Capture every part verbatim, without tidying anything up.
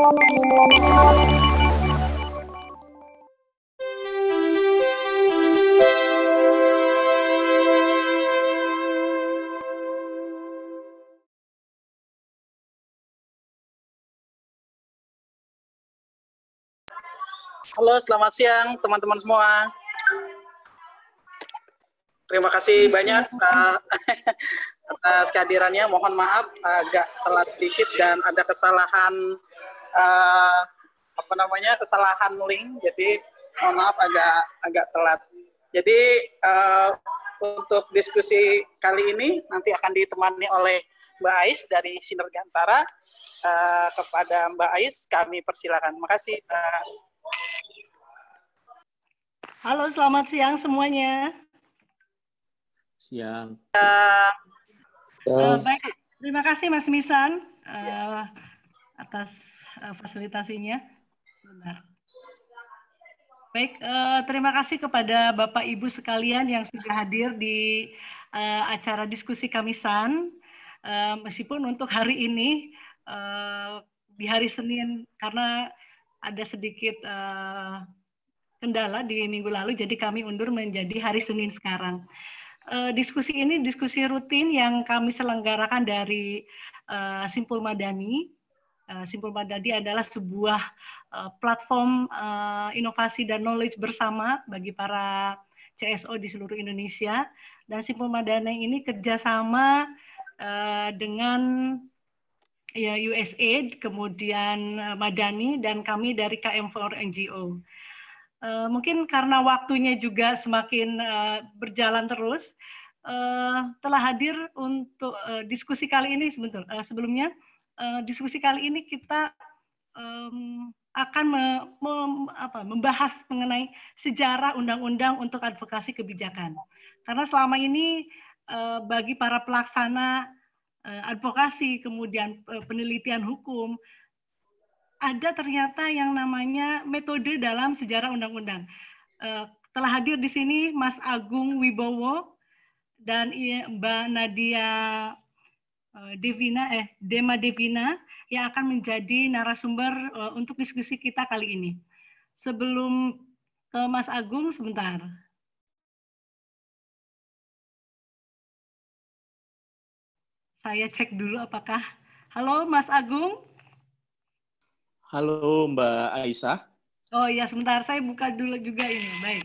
Halo, selamat siang teman-teman semua. Terima kasih banyak uh, atas kehadirannya. Mohon maaf agak telat sedikit dan ada kesalahan uh, apa namanya kesalahan link. Jadi mohon maaf agak agak telat. Jadi uh, untuk diskusi kali ini nanti akan ditemani oleh Mbak Ais dari Sinergantara. Uh, kepada Mbak Ais kami persilakan. Terima kasih. Uh. Halo, selamat siang semuanya. Siang. Uh, uh, baik, terima kasih Mas Misan uh, atas uh, fasilitasinya. Benar. Baik, uh, terima kasih kepada Bapak Ibu sekalian yang sudah hadir di uh, acara diskusi Kamisan. Uh, meskipun untuk hari ini uh, di hari Senin karena ada sedikit uh, kendala di minggu lalu, jadi kami undur menjadi hari Senin sekarang. Uh, diskusi ini diskusi rutin yang kami selenggarakan dari uh, Simpul Madani. Uh, Simpul Madani adalah sebuah uh, platform uh, inovasi dan knowledge bersama bagi para C S O di seluruh Indonesia. Dan Simpul Madani ini kerjasama uh, dengan ya, U S A I D, kemudian uh, Madani, dan kami dari K M empat N G O. Uh, mungkin karena waktunya juga semakin uh, berjalan terus, uh, telah hadir untuk uh, diskusi kali ini. Sebentar, uh, sebelumnya uh, diskusi kali ini kita um, akan me, me, apa, membahas mengenai sejarah undang-undang untuk advokasi kebijakan. Karena selama ini uh, bagi para pelaksana uh, advokasi, kemudian uh, penelitian hukum, ada ternyata yang namanya metode dalam sejarah undang-undang. Uh, telah hadir di sini Mas Agung Wibowo dan Mbak Nadya Devina, eh, Demadevina yang akan menjadi narasumber uh, untuk diskusi kita kali ini. Sebelum ke Mas Agung, sebentar. Saya cek dulu apakah... Halo Mas Agung? Halo Mbak Aisyah. Oh iya, sebentar saya buka dulu juga ini. Baik.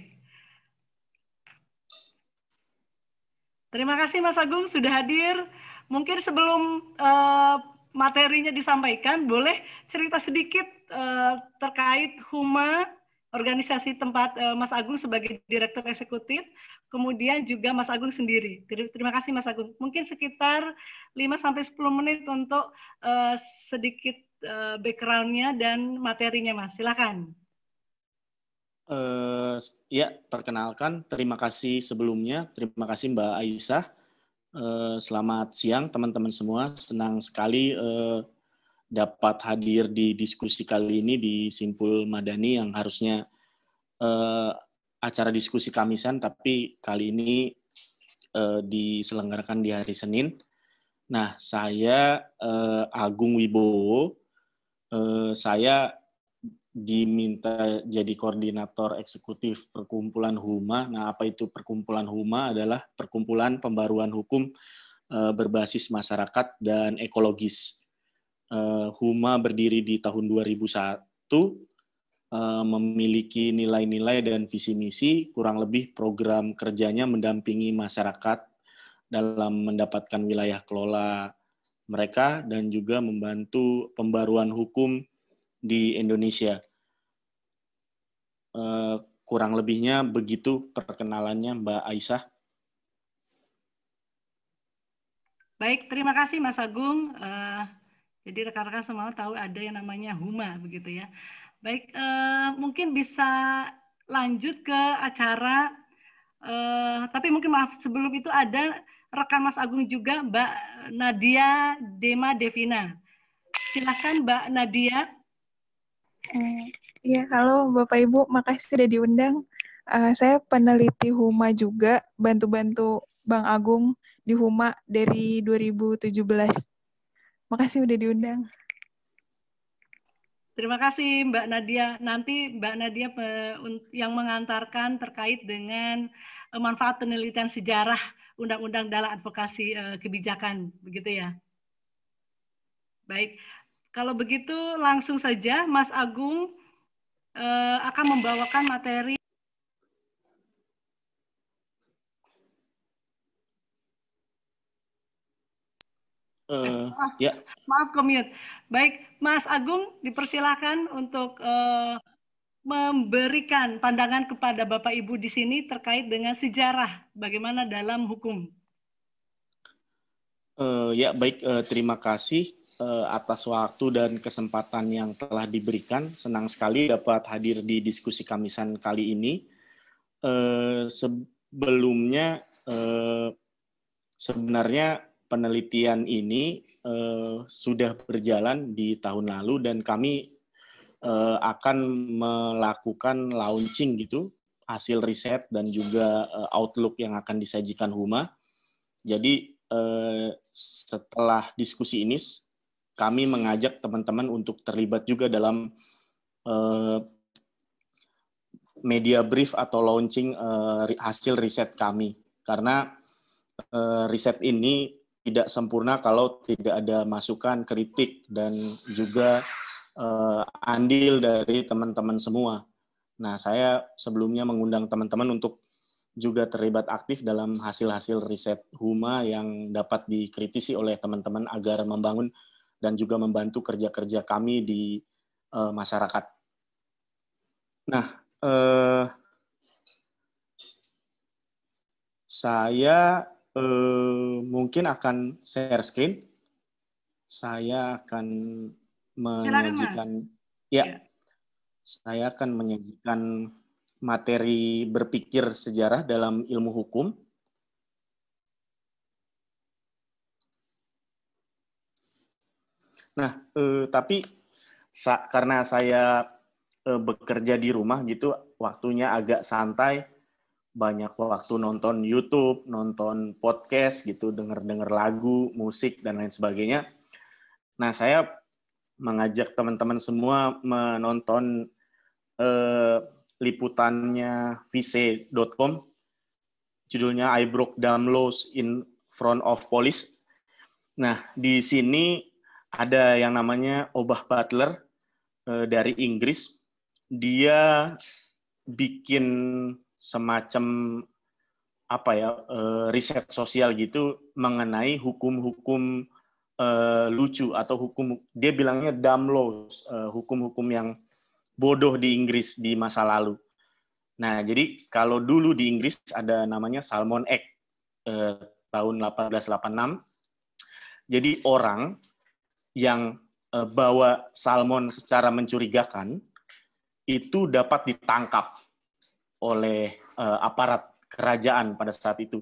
Terima kasih Mas Agung sudah hadir. Mungkin sebelum uh, materinya disampaikan, boleh cerita sedikit uh, terkait Huma, organisasi tempat uh, Mas Agung sebagai direktur eksekutif, kemudian juga Mas Agung sendiri. Terima kasih Mas Agung. Mungkin sekitar lima sampai sepuluh menit untuk uh, sedikit background-nya dan materinya, Mas. Silakan. Uh, ya, perkenalkan. Terima kasih sebelumnya. Terima kasih Mbak Aisyah. Uh, selamat siang teman-teman semua. Senang sekali uh, dapat hadir di diskusi kali ini di Simpul Madani yang harusnya uh, acara diskusi Kamisan, tapi kali ini uh, diselenggarakan di hari Senin. Nah, saya uh, Agung Wibowo. Saya diminta jadi koordinator eksekutif perkumpulan Huma. Nah, apa itu perkumpulan Huma? Adalah perkumpulan pembaruan hukum berbasis masyarakat dan ekologis. Huma berdiri di tahun dua ribu satu, memiliki nilai-nilai dan visi misi, kurang lebih program kerjanya mendampingi masyarakat dalam mendapatkan wilayah kelola mereka dan juga membantu pembaruan hukum di Indonesia. Eh, kurang lebihnya begitu perkenalannya Mbak Aisyah. Baik, terima kasih Mas Agung. Eh, jadi rekan-rekan semua tahu ada yang namanya Huma, begitu ya. Baik, eh, mungkin bisa lanjut ke acara, eh, tapi mungkin maaf sebelum itu ada rekan Mas Agung juga, Mbak Nadya Demadevina. Silakan Mbak Nadya. Iya, halo Bapak Ibu, makasih sudah diundang. Uh, saya peneliti Huma juga, bantu-bantu Bang Agung di Huma dari dua ribu tujuh belas. Makasih sudah diundang. Terima kasih Mbak Nadya. Nanti Mbak Nadya yang mengantarkan terkait dengan manfaat penelitian sejarah Undang-Undang dalam advokasi kebijakan, begitu ya. Baik, kalau begitu langsung saja Mas Agung akan membawakan materi. Uh, maaf, ya. maaf commute. Baik, Mas Agung dipersilahkan untuk uh, memberikan pandangan kepada Bapak Ibu di sini terkait dengan sejarah bagaimana dalam hukum. Uh, ya baik, uh, terima kasih uh, atas waktu dan kesempatan yang telah diberikan. Senang sekali dapat hadir di diskusi Kamisan kali ini. Uh, sebelumnya uh, sebenarnya penelitian ini eh, sudah berjalan di tahun lalu dan kami eh, akan melakukan launching gitu hasil riset dan juga eh, outlook yang akan disajikan Huma. Jadi eh, setelah diskusi ini kami mengajak teman-teman untuk terlibat juga dalam eh, media brief atau launching eh, hasil riset kami karena eh, riset ini tidak sempurna kalau tidak ada masukan, kritik, dan juga uh, andil dari teman-teman semua. Nah, saya sebelumnya mengundang teman-teman untuk juga terlibat aktif dalam hasil-hasil riset Huma yang dapat dikritisi oleh teman-teman agar membangun dan juga membantu kerja-kerja kami di uh, masyarakat. Nah, uh, saya... Uh, mungkin akan share screen. Saya akan menyajikan, ya, ya, saya akan menyajikan materi berpikir sejarah dalam ilmu hukum. Nah, uh, tapi sa karena saya uh, bekerja di rumah gitu, waktunya agak santai. Banyak waktu nonton YouTube, nonton podcast gitu, denger-denger lagu, musik, dan lain sebagainya. Nah, saya mengajak teman-teman semua menonton eh, liputannya vice dot com, judulnya I Broke Down Loose in Front of Police. Nah, di sini ada yang namanya Obah Butler eh, dari Inggris. Dia bikin semacam apa ya riset sosial gitu mengenai hukum-hukum uh, lucu atau hukum dia bilangnya dumb laws, hukum-hukum uh, yang bodoh di Inggris di masa lalu. Nah, jadi kalau dulu di Inggris ada namanya Salmon Act uh, tahun delapan belas delapan puluh enam. Jadi orang yang uh, bawa salmon secara mencurigakan itu dapat ditangkap oleh uh, aparat kerajaan pada saat itu.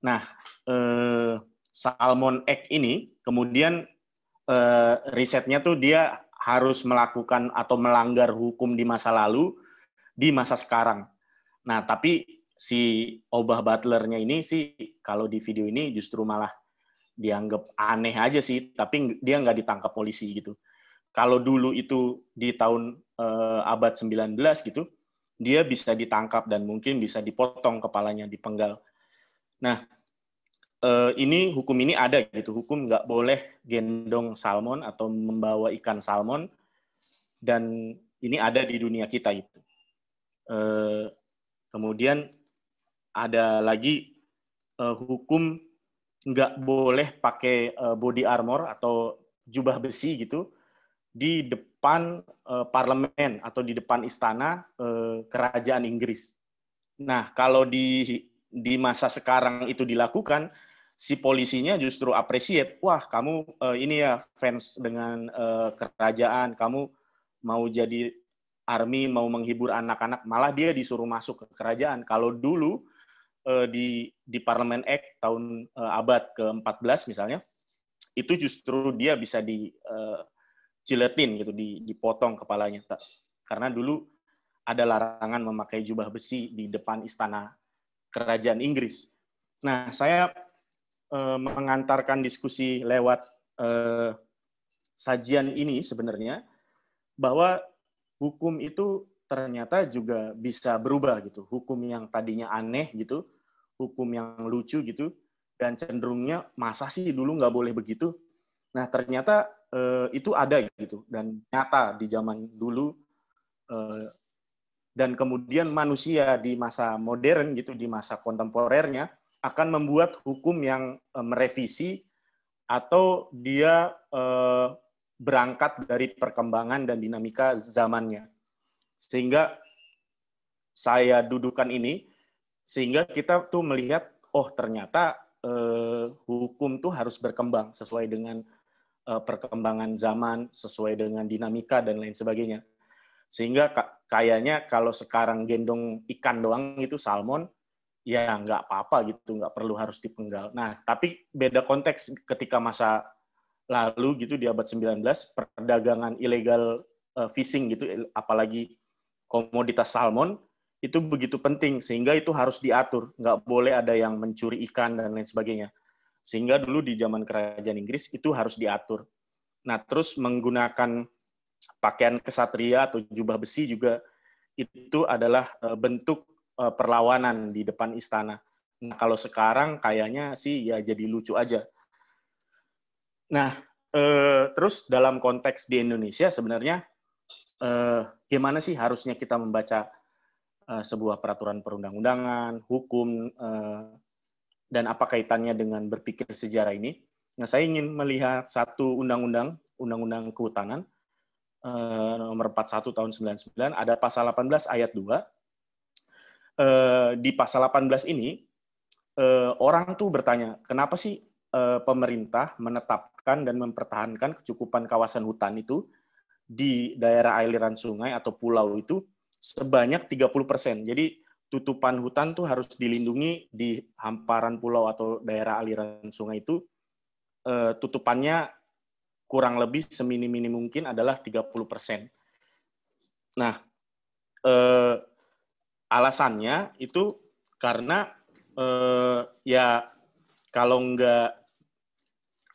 Nah, uh, Salmon Act ini kemudian uh, risetnya tuh dia harus melakukan atau melanggar hukum di masa lalu, di masa sekarang. Nah, tapi si Obah Butler-nya ini sih kalau di video ini justru malah dianggap aneh aja sih, tapi dia nggak ditangkap polisi gitu. Kalau dulu itu di tahun uh, abad sembilan belas gitu, dia bisa ditangkap dan mungkin bisa dipotong kepalanya, dipenggal. Nah, ini hukum ini ada gitu, hukum nggak boleh gendong salmon atau membawa ikan salmon, dan ini ada di dunia kita itu. Kemudian ada lagi hukum nggak boleh pakai body armor atau jubah besi gitu di depan depan parlemen atau di depan istana eh, kerajaan Inggris. Nah, kalau di di masa sekarang itu dilakukan, si polisinya justru appreciate, wah kamu eh, ini ya fans dengan eh, kerajaan, kamu mau jadi army, mau menghibur anak-anak, malah dia disuruh masuk ke kerajaan. Kalau dulu eh, di di Parliament Act tahun eh, abad ke empat belas misalnya, itu justru dia bisa di eh, jiletin gitu, dipotong kepalanya karena dulu ada larangan memakai jubah besi di depan istana kerajaan Inggris. Nah, saya eh, mengantarkan diskusi lewat eh, sajian ini sebenarnya bahwa hukum itu ternyata juga bisa berubah gitu. Hukum yang tadinya aneh gitu, hukum yang lucu gitu, dan cenderungnya masa sih dulu nggak boleh begitu. Nah ternyata eh, itu ada gitu, dan nyata di zaman dulu. Eh, dan kemudian manusia di masa modern gitu, di masa kontemporernya, akan membuat hukum yang eh, merevisi, atau dia eh, berangkat dari perkembangan dan dinamika zamannya. Sehingga saya dudukan ini, sehingga kita tuh melihat, oh ternyata eh, hukum tuh harus berkembang sesuai dengan eh, perkembangan zaman, sesuai dengan dinamika, dan lain sebagainya. Sehingga kayaknya kalau sekarang gendong ikan doang itu salmon, ya nggak apa-apa gitu, nggak perlu harus dipenggal. Nah, tapi beda konteks ketika masa lalu gitu di abad sembilan belas, perdagangan ilegal uh, fishing gitu, apalagi komoditas salmon, itu begitu penting, sehingga itu harus diatur. Nggak boleh ada yang mencuri ikan dan lain sebagainya. Sehingga dulu di zaman kerajaan Inggris itu harus diatur. Nah, terus menggunakan pakaian kesatria atau jubah besi juga, itu adalah uh, bentuk perlawanan di depan istana. Nah, kalau sekarang kayaknya sih ya jadi lucu aja. Nah, eh, terus dalam konteks di Indonesia sebenarnya eh, gimana sih harusnya kita membaca eh, sebuah peraturan perundang-undangan, hukum, eh, dan apa kaitannya dengan berpikir sejarah ini? Nah, saya ingin melihat satu undang-undang, Undang-Undang Kehutanan, eh, nomor empat puluh satu tahun sembilan puluh sembilan, ada pasal delapan belas ayat dua, Uh, di pasal delapan belas ini, uh, orang tuh bertanya, kenapa sih uh, pemerintah menetapkan dan mempertahankan kecukupan kawasan hutan itu di daerah aliran sungai atau pulau itu sebanyak tiga puluh persen. Jadi tutupan hutan tuh harus dilindungi di hamparan pulau atau daerah aliran sungai itu, uh, tutupannya kurang lebih seminim-minim mungkin adalah tiga puluh persen. Nah, uh, alasannya itu karena eh, ya kalau nggak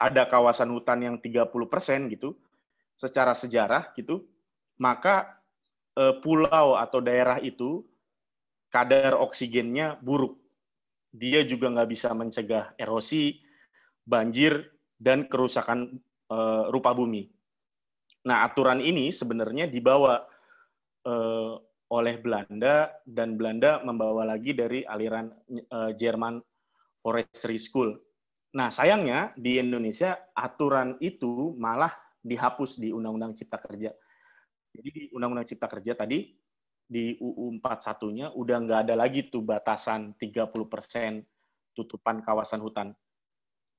ada kawasan hutan yang tiga puluh persen gitu, secara sejarah gitu, maka eh, pulau atau daerah itu kadar oksigennya buruk. Dia juga nggak bisa mencegah erosi, banjir, dan kerusakan eh, rupa bumi. Nah, aturan ini sebenarnya dibawa eh, oleh Belanda, dan Belanda membawa lagi dari aliran uh, German Forestry School. Nah, sayangnya di Indonesia aturan itu malah dihapus di Undang-Undang Cipta Kerja. Jadi di Undang-Undang Cipta Kerja tadi, di U U empat puluh satu-nya udah nggak ada lagi tuh batasan tiga puluh persen tutupan kawasan hutan.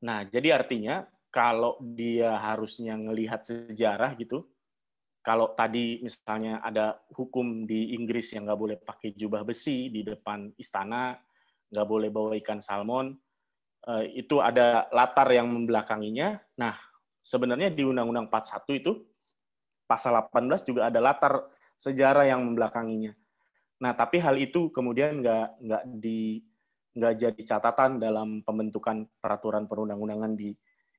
Nah, jadi artinya kalau dia harusnya ngelihat sejarah gitu, kalau tadi misalnya ada hukum di Inggris yang nggak boleh pakai jubah besi di depan istana, nggak boleh bawa ikan salmon, itu ada latar yang membelakanginya. Nah, sebenarnya di Undang-Undang empat puluh satu itu, pasal delapan belas juga ada latar sejarah yang membelakanginya. Nah, tapi hal itu kemudian nggak nggak di nggak jadi catatan dalam pembentukan peraturan perundang-undangan di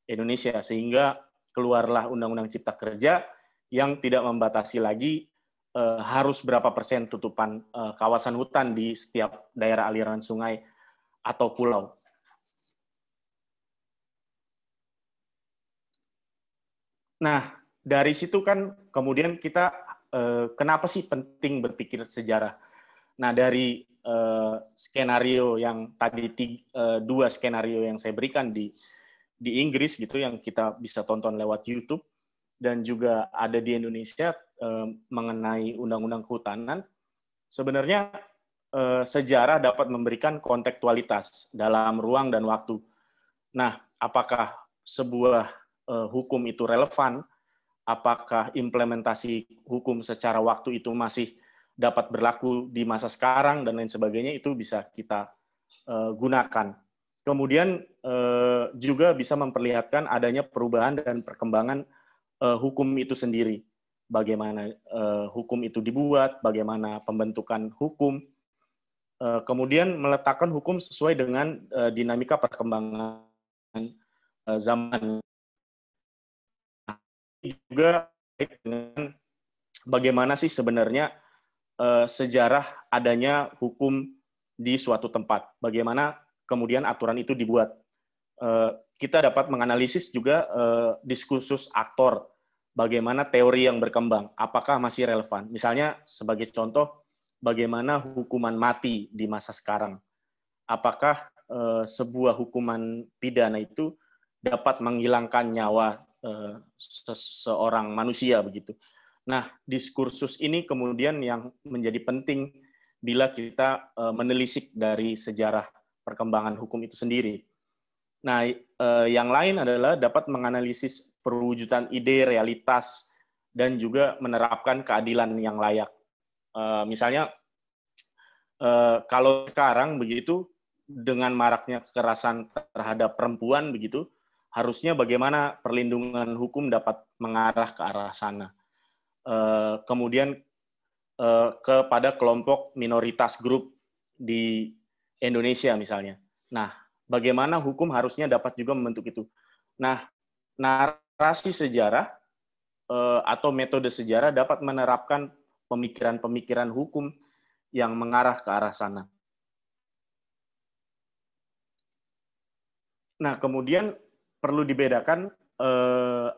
Indonesia, sehingga keluarlah Undang-Undang Cipta Kerja yang tidak membatasi lagi eh, harus berapa persen tutupan eh, kawasan hutan di setiap daerah aliran sungai atau pulau. Nah, dari situ kan kemudian kita, eh, kenapa sih penting berpikir sejarah? Nah, dari eh, skenario yang tadi, eh, dua skenario yang saya berikan di, di Inggris gitu, yang kita bisa tonton lewat YouTube, dan juga ada di Indonesia eh, mengenai Undang-Undang Kehutanan, sebenarnya eh, sejarah dapat memberikan kontekstualitas dalam ruang dan waktu. Nah, apakah sebuah eh, hukum itu relevan? Apakah implementasi hukum secara waktu itu masih dapat berlaku di masa sekarang, dan lain sebagainya, itu bisa kita eh, gunakan. Kemudian eh, juga bisa memperlihatkan adanya perubahan dan perkembangan Uh, hukum itu sendiri, bagaimana uh, hukum itu dibuat, bagaimana pembentukan hukum, uh, kemudian meletakkan hukum sesuai dengan uh, dinamika perkembangan uh, zaman, juga dengan bagaimana sih sebenarnya eh, sejarah adanya hukum di suatu tempat, bagaimana kemudian aturan itu dibuat. Eh, kita dapat menganalisis juga eh, diskursus aktor, bagaimana teori yang berkembang, apakah masih relevan. Misalnya sebagai contoh, bagaimana hukuman mati di masa sekarang. Apakah eh, sebuah hukuman pidana itu dapat menghilangkan nyawa eh, seseorang manusia begitu. Nah, diskursus ini kemudian yang menjadi penting bila kita eh, menelisik dari sejarah perkembangan hukum itu sendiri. Nah, eh, yang lain adalah dapat menganalisis perwujudan ide, realitas, dan juga menerapkan keadilan yang layak. Eh, misalnya, eh, kalau sekarang begitu, dengan maraknya kekerasan terhadap perempuan begitu, harusnya bagaimana perlindungan hukum dapat mengarah ke arah sana. E, kemudian e, kepada kelompok minoritas grup di Indonesia misalnya. Nah, bagaimana hukum harusnya dapat juga membentuk itu. Nah, narasi sejarah e, atau metode sejarah dapat menerapkan pemikiran-pemikiran hukum yang mengarah ke arah sana. Nah, kemudian perlu dibedakan, eh,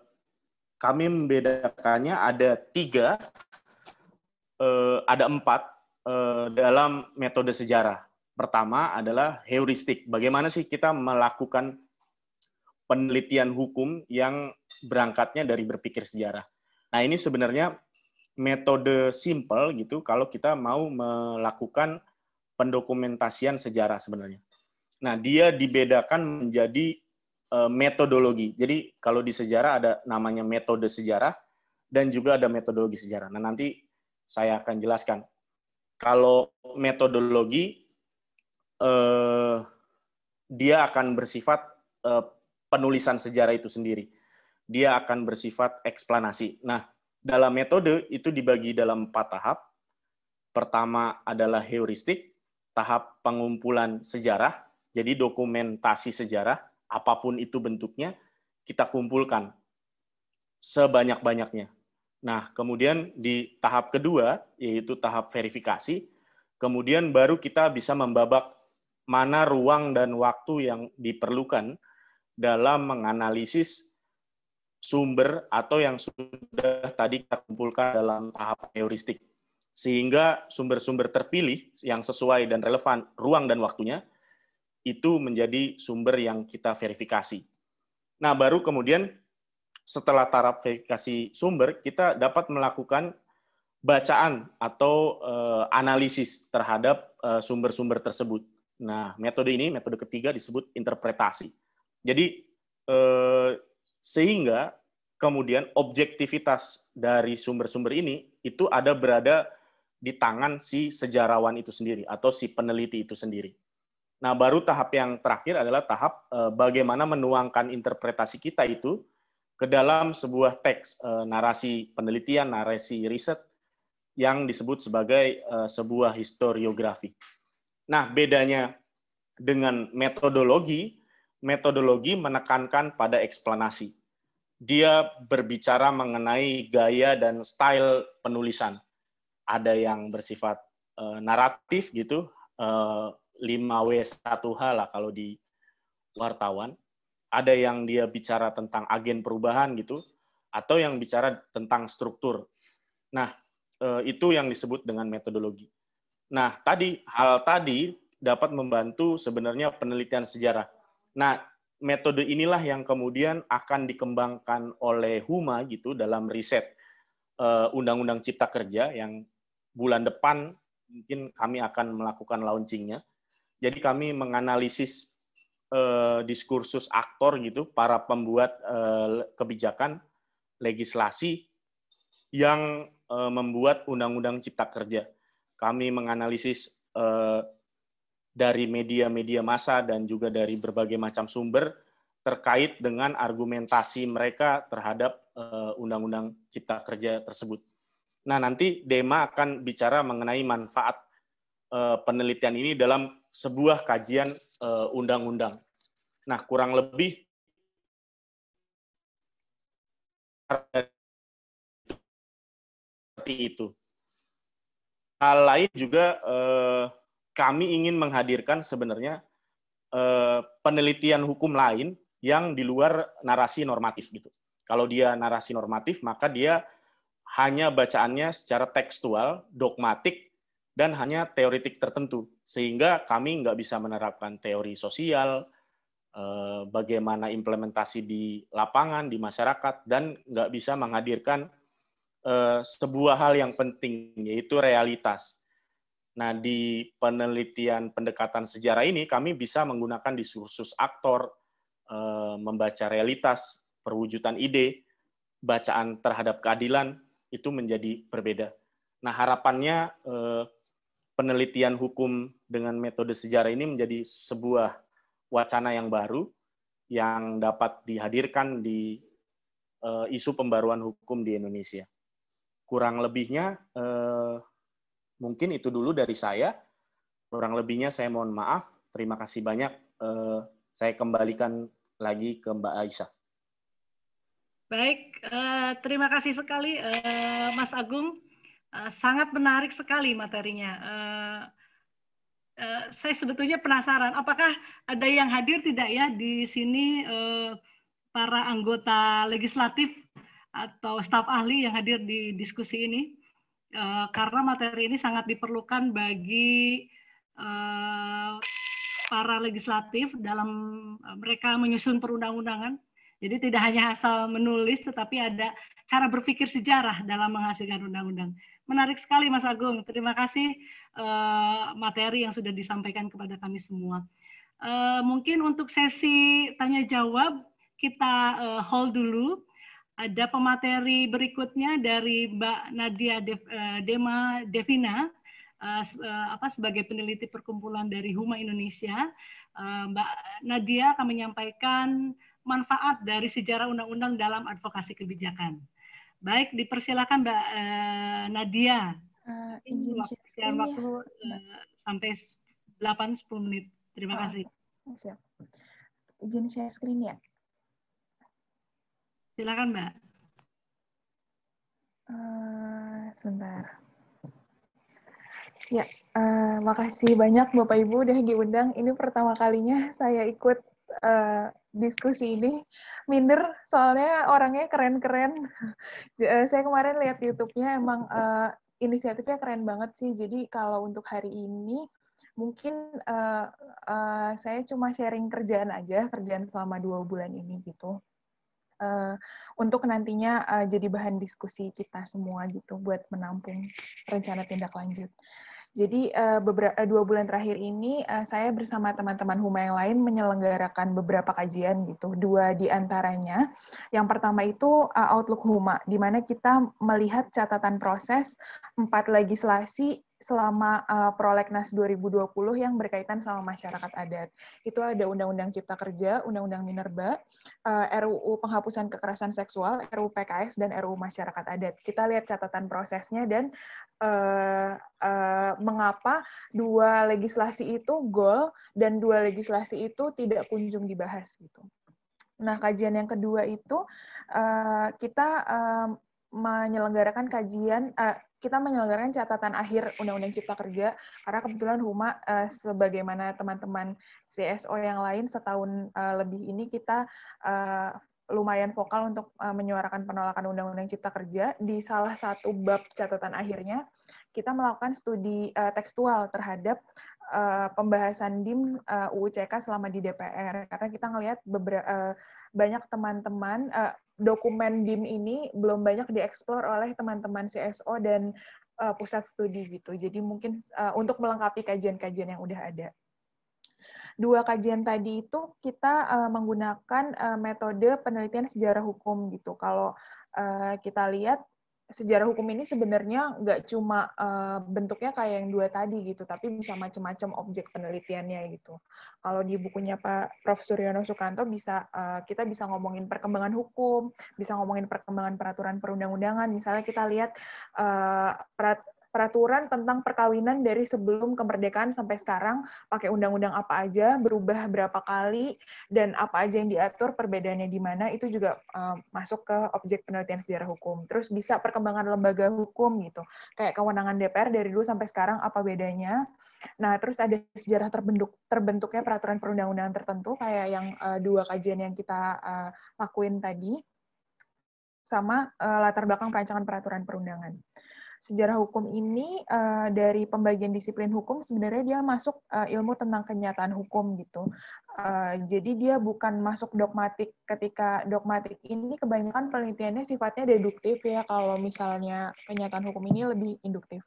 kami membedakannya ada tiga, eh, ada empat eh, dalam metode sejarah. Pertama adalah heuristik. Bagaimana sih kita melakukan penelitian hukum yang berangkatnya dari berpikir sejarah. Nah, ini sebenarnya metode simpel gitu kalau kita mau melakukan pendokumentasian sejarah sebenarnya. Nah, dia dibedakan menjadi metodologi. Jadi kalau di sejarah ada namanya metode sejarah dan juga ada metodologi sejarah. Nah, nanti saya akan jelaskan. Kalau metodologi, eh, dia akan bersifat eh, penulisan sejarah itu sendiri. Dia akan bersifat eksplanasi. Nah, dalam metode itu dibagi dalam empat tahap. Pertama adalah heuristik, tahap pengumpulan sejarah, jadi dokumentasi sejarah, apapun itu bentuknya, kita kumpulkan sebanyak-banyaknya. Nah, kemudian di tahap kedua, yaitu tahap verifikasi, kemudian baru kita bisa membabak mana ruang dan waktu yang diperlukan dalam menganalisis sumber atau yang sudah tadi kita kumpulkan dalam tahap heuristik. Sehingga sumber-sumber terpilih yang sesuai dan relevan ruang dan waktunya, itu menjadi sumber yang kita verifikasi. Nah, baru kemudian setelah taraf verifikasi sumber, kita dapat melakukan bacaan atau e, analisis terhadap sumber-sumber tersebut. Nah, metode ini, metode ketiga disebut interpretasi. Jadi, e, sehingga kemudian objektivitas dari sumber-sumber ini itu ada berada di tangan si sejarawan itu sendiri atau si peneliti itu sendiri. Nah, baru tahap yang terakhir adalah tahap eh, bagaimana menuangkan interpretasi kita itu ke dalam sebuah teks, eh, narasi penelitian, narasi riset, yang disebut sebagai eh, sebuah historiografi. Nah, bedanya dengan metodologi, metodologi menekankan pada eksplanasi. Dia berbicara mengenai gaya dan style penulisan. Ada yang bersifat eh, naratif, gitu, eh, lima W satu H lah kalau di wartawan, ada yang dia bicara tentang agen perubahan gitu, atau yang bicara tentang struktur. Nah, itu yang disebut dengan metodologi. Nah, tadi hal tadi dapat membantu sebenarnya penelitian sejarah. Nah, metode inilah yang kemudian akan dikembangkan oleh Huma gitu dalam riset Undang-Undang Cipta Kerja yang bulan depan mungkin kami akan melakukan launchingnya. Jadi kami menganalisis eh, diskursus aktor gitu, para pembuat eh, kebijakan legislasi yang eh, membuat Undang-Undang Cipta Kerja. Kami menganalisis eh, dari media-media massa dan juga dari berbagai macam sumber terkait dengan argumentasi mereka terhadap eh, Undang-Undang Cipta Kerja tersebut. Nah, nanti Dema akan bicara mengenai manfaat eh, penelitian ini dalam sebuah kajian undang-undang. Uh, nah, kurang lebih seperti itu. Hal lain juga eh, kami ingin menghadirkan sebenarnya eh, penelitian hukum lain yang di luar narasi normatif gitu. Kalau dia narasi normatif, maka dia hanya bacaannya secara tekstual, dogmatik, dan hanya teoretik tertentu. Sehingga kami nggak bisa menerapkan teori sosial, eh, bagaimana implementasi di lapangan, di masyarakat, dan nggak bisa menghadirkan eh, sebuah hal yang penting, yaitu realitas. Nah, di penelitian pendekatan sejarah ini, kami bisa menggunakan diskursus aktor, eh, membaca realitas, perwujudan ide, bacaan terhadap keadilan, itu menjadi berbeda. Nah, harapannya eh, penelitian hukum dengan metode sejarah ini menjadi sebuah wacana yang baru, yang dapat dihadirkan di eh, isu pembaruan hukum di Indonesia. Kurang lebihnya, eh, mungkin itu dulu dari saya. Kurang lebihnya saya mohon maaf. Terima kasih banyak. Eh, saya kembalikan lagi ke Mbak Aisyah. Baik, eh, terima kasih sekali eh, Mas Agung. Eh, sangat menarik sekali materinya. Eh, eh, saya sebetulnya penasaran, apakah ada yang hadir tidak ya di sini eh, para anggota legislatif atau staf ahli yang hadir di diskusi ini? Eh, karena materi ini sangat diperlukan bagi eh, para legislatif dalam mereka menyusun perundang-undangan. Jadi tidak hanya asal menulis, tetapi ada cara berpikir sejarah dalam menghasilkan undang-undang. Menarik sekali Mas Agung, terima kasih uh, materi yang sudah disampaikan kepada kami semua. Uh, mungkin untuk sesi tanya-jawab, kita uh, hold dulu. Ada pemateri berikutnya dari Mbak Nadya Demadevina, uh, uh, apa, sebagai peneliti perkumpulan dari Huma Indonesia. Uh, Mbak Nadya akan menyampaikan manfaat dari sejarah undang-undang dalam advokasi kebijakan. Baik, dipersilakan Mbak eh, Nadya. Uh, izin waktu, ya. waktu eh, sampai delapan sampai sepuluh menit. Terima oh, kasih. Siap. Izin share screen ya. Silakan Mbak. Uh, sebentar. Ya, uh, makasih banyak Bapak Ibu udah diundang. Ini pertama kalinya saya ikut Uh, diskusi ini, minder soalnya orangnya keren-keren. Saya kemarin lihat YouTube-nya, emang uh, inisiatifnya keren banget sih. Jadi kalau untuk hari ini mungkin uh, uh, saya cuma sharing kerjaan aja, kerjaan selama dua bulan ini gitu. Uh, untuk nantinya uh, jadi bahan diskusi kita semua gitu, buat menampung rencana tindak lanjut. Jadi beberapa dua bulan terakhir ini saya bersama teman-teman Huma yang lain menyelenggarakan beberapa kajian gitu. Dua di antaranya, yang pertama itu Outlook Huma, di mana kita melihat catatan proses empat legislasi selama uh, Prolegnas dua ribu dua puluh yang berkaitan sama masyarakat adat. Itu ada Undang-Undang Cipta Kerja, Undang-Undang Minerba, uh, R U U Penghapusan Kekerasan Seksual, R U U P K S, dan R U U Masyarakat Adat. Kita lihat catatan prosesnya dan uh, uh, mengapa dua legislasi itu goal dan dua legislasi itu tidak kunjung dibahas gitu. Nah, kajian yang kedua itu uh, kita uh, menyelenggarakan kajian uh, kita menyelenggarakan catatan akhir Undang-Undang Cipta Kerja, karena kebetulan Huma, eh, sebagaimana teman-teman C S O yang lain, setahun eh, lebih ini kita eh, lumayan vokal untuk eh, menyuarakan penolakan Undang-Undang Cipta Kerja. Di salah satu bab catatan akhirnya, kita melakukan studi eh, tekstual terhadap eh, pembahasan D I M eh, U U C K selama di D P R, karena kita ngelihat beberapa eh, banyak teman-teman, eh, dokumen D I M ini belum banyak dieksplor oleh teman-teman C S O dan uh, pusat studi gitu. Jadi mungkin uh, untuk melengkapi kajian-kajian yang udah ada. Dua kajian tadi itu kita uh, menggunakan uh, metode penelitian sejarah hukum gitu. Kalau uh, kita lihat, sejarah hukum ini sebenarnya nggak cuma uh, bentuknya kayak yang dua tadi gitu, tapi bisa macam-macam objek penelitiannya gitu. Kalau di bukunya Pak Profesor Suryono Sukanto bisa uh, kita bisa ngomongin perkembangan hukum, bisa ngomongin perkembangan peraturan perundang-undangan. Misalnya kita lihat uh, perat peraturan tentang perkawinan dari sebelum kemerdekaan sampai sekarang, pakai undang-undang apa aja, berubah berapa kali, dan apa aja yang diatur, perbedaannya di mana, itu juga uh, masuk ke objek penelitian sejarah hukum. Terus bisa perkembangan lembaga hukum gitu, kayak kewenangan D P R dari dulu sampai sekarang, apa bedanya. Nah, terus ada sejarah terbentuk, terbentuknya peraturan perundang-undangan tertentu, kayak yang uh, dua kajian yang kita uh, lakuin tadi, sama uh, latar belakang perancangan peraturan perundangan. Sejarah hukum ini uh, dari pembagian disiplin hukum sebenarnya dia masuk uh, ilmu tentang kenyataan hukum gitu. Uh, jadi dia bukan masuk dogmatik. Ketika dogmatik ini kebanyakan penelitiannya sifatnya deduktif ya, kalau misalnya kenyataan hukum ini lebih induktif.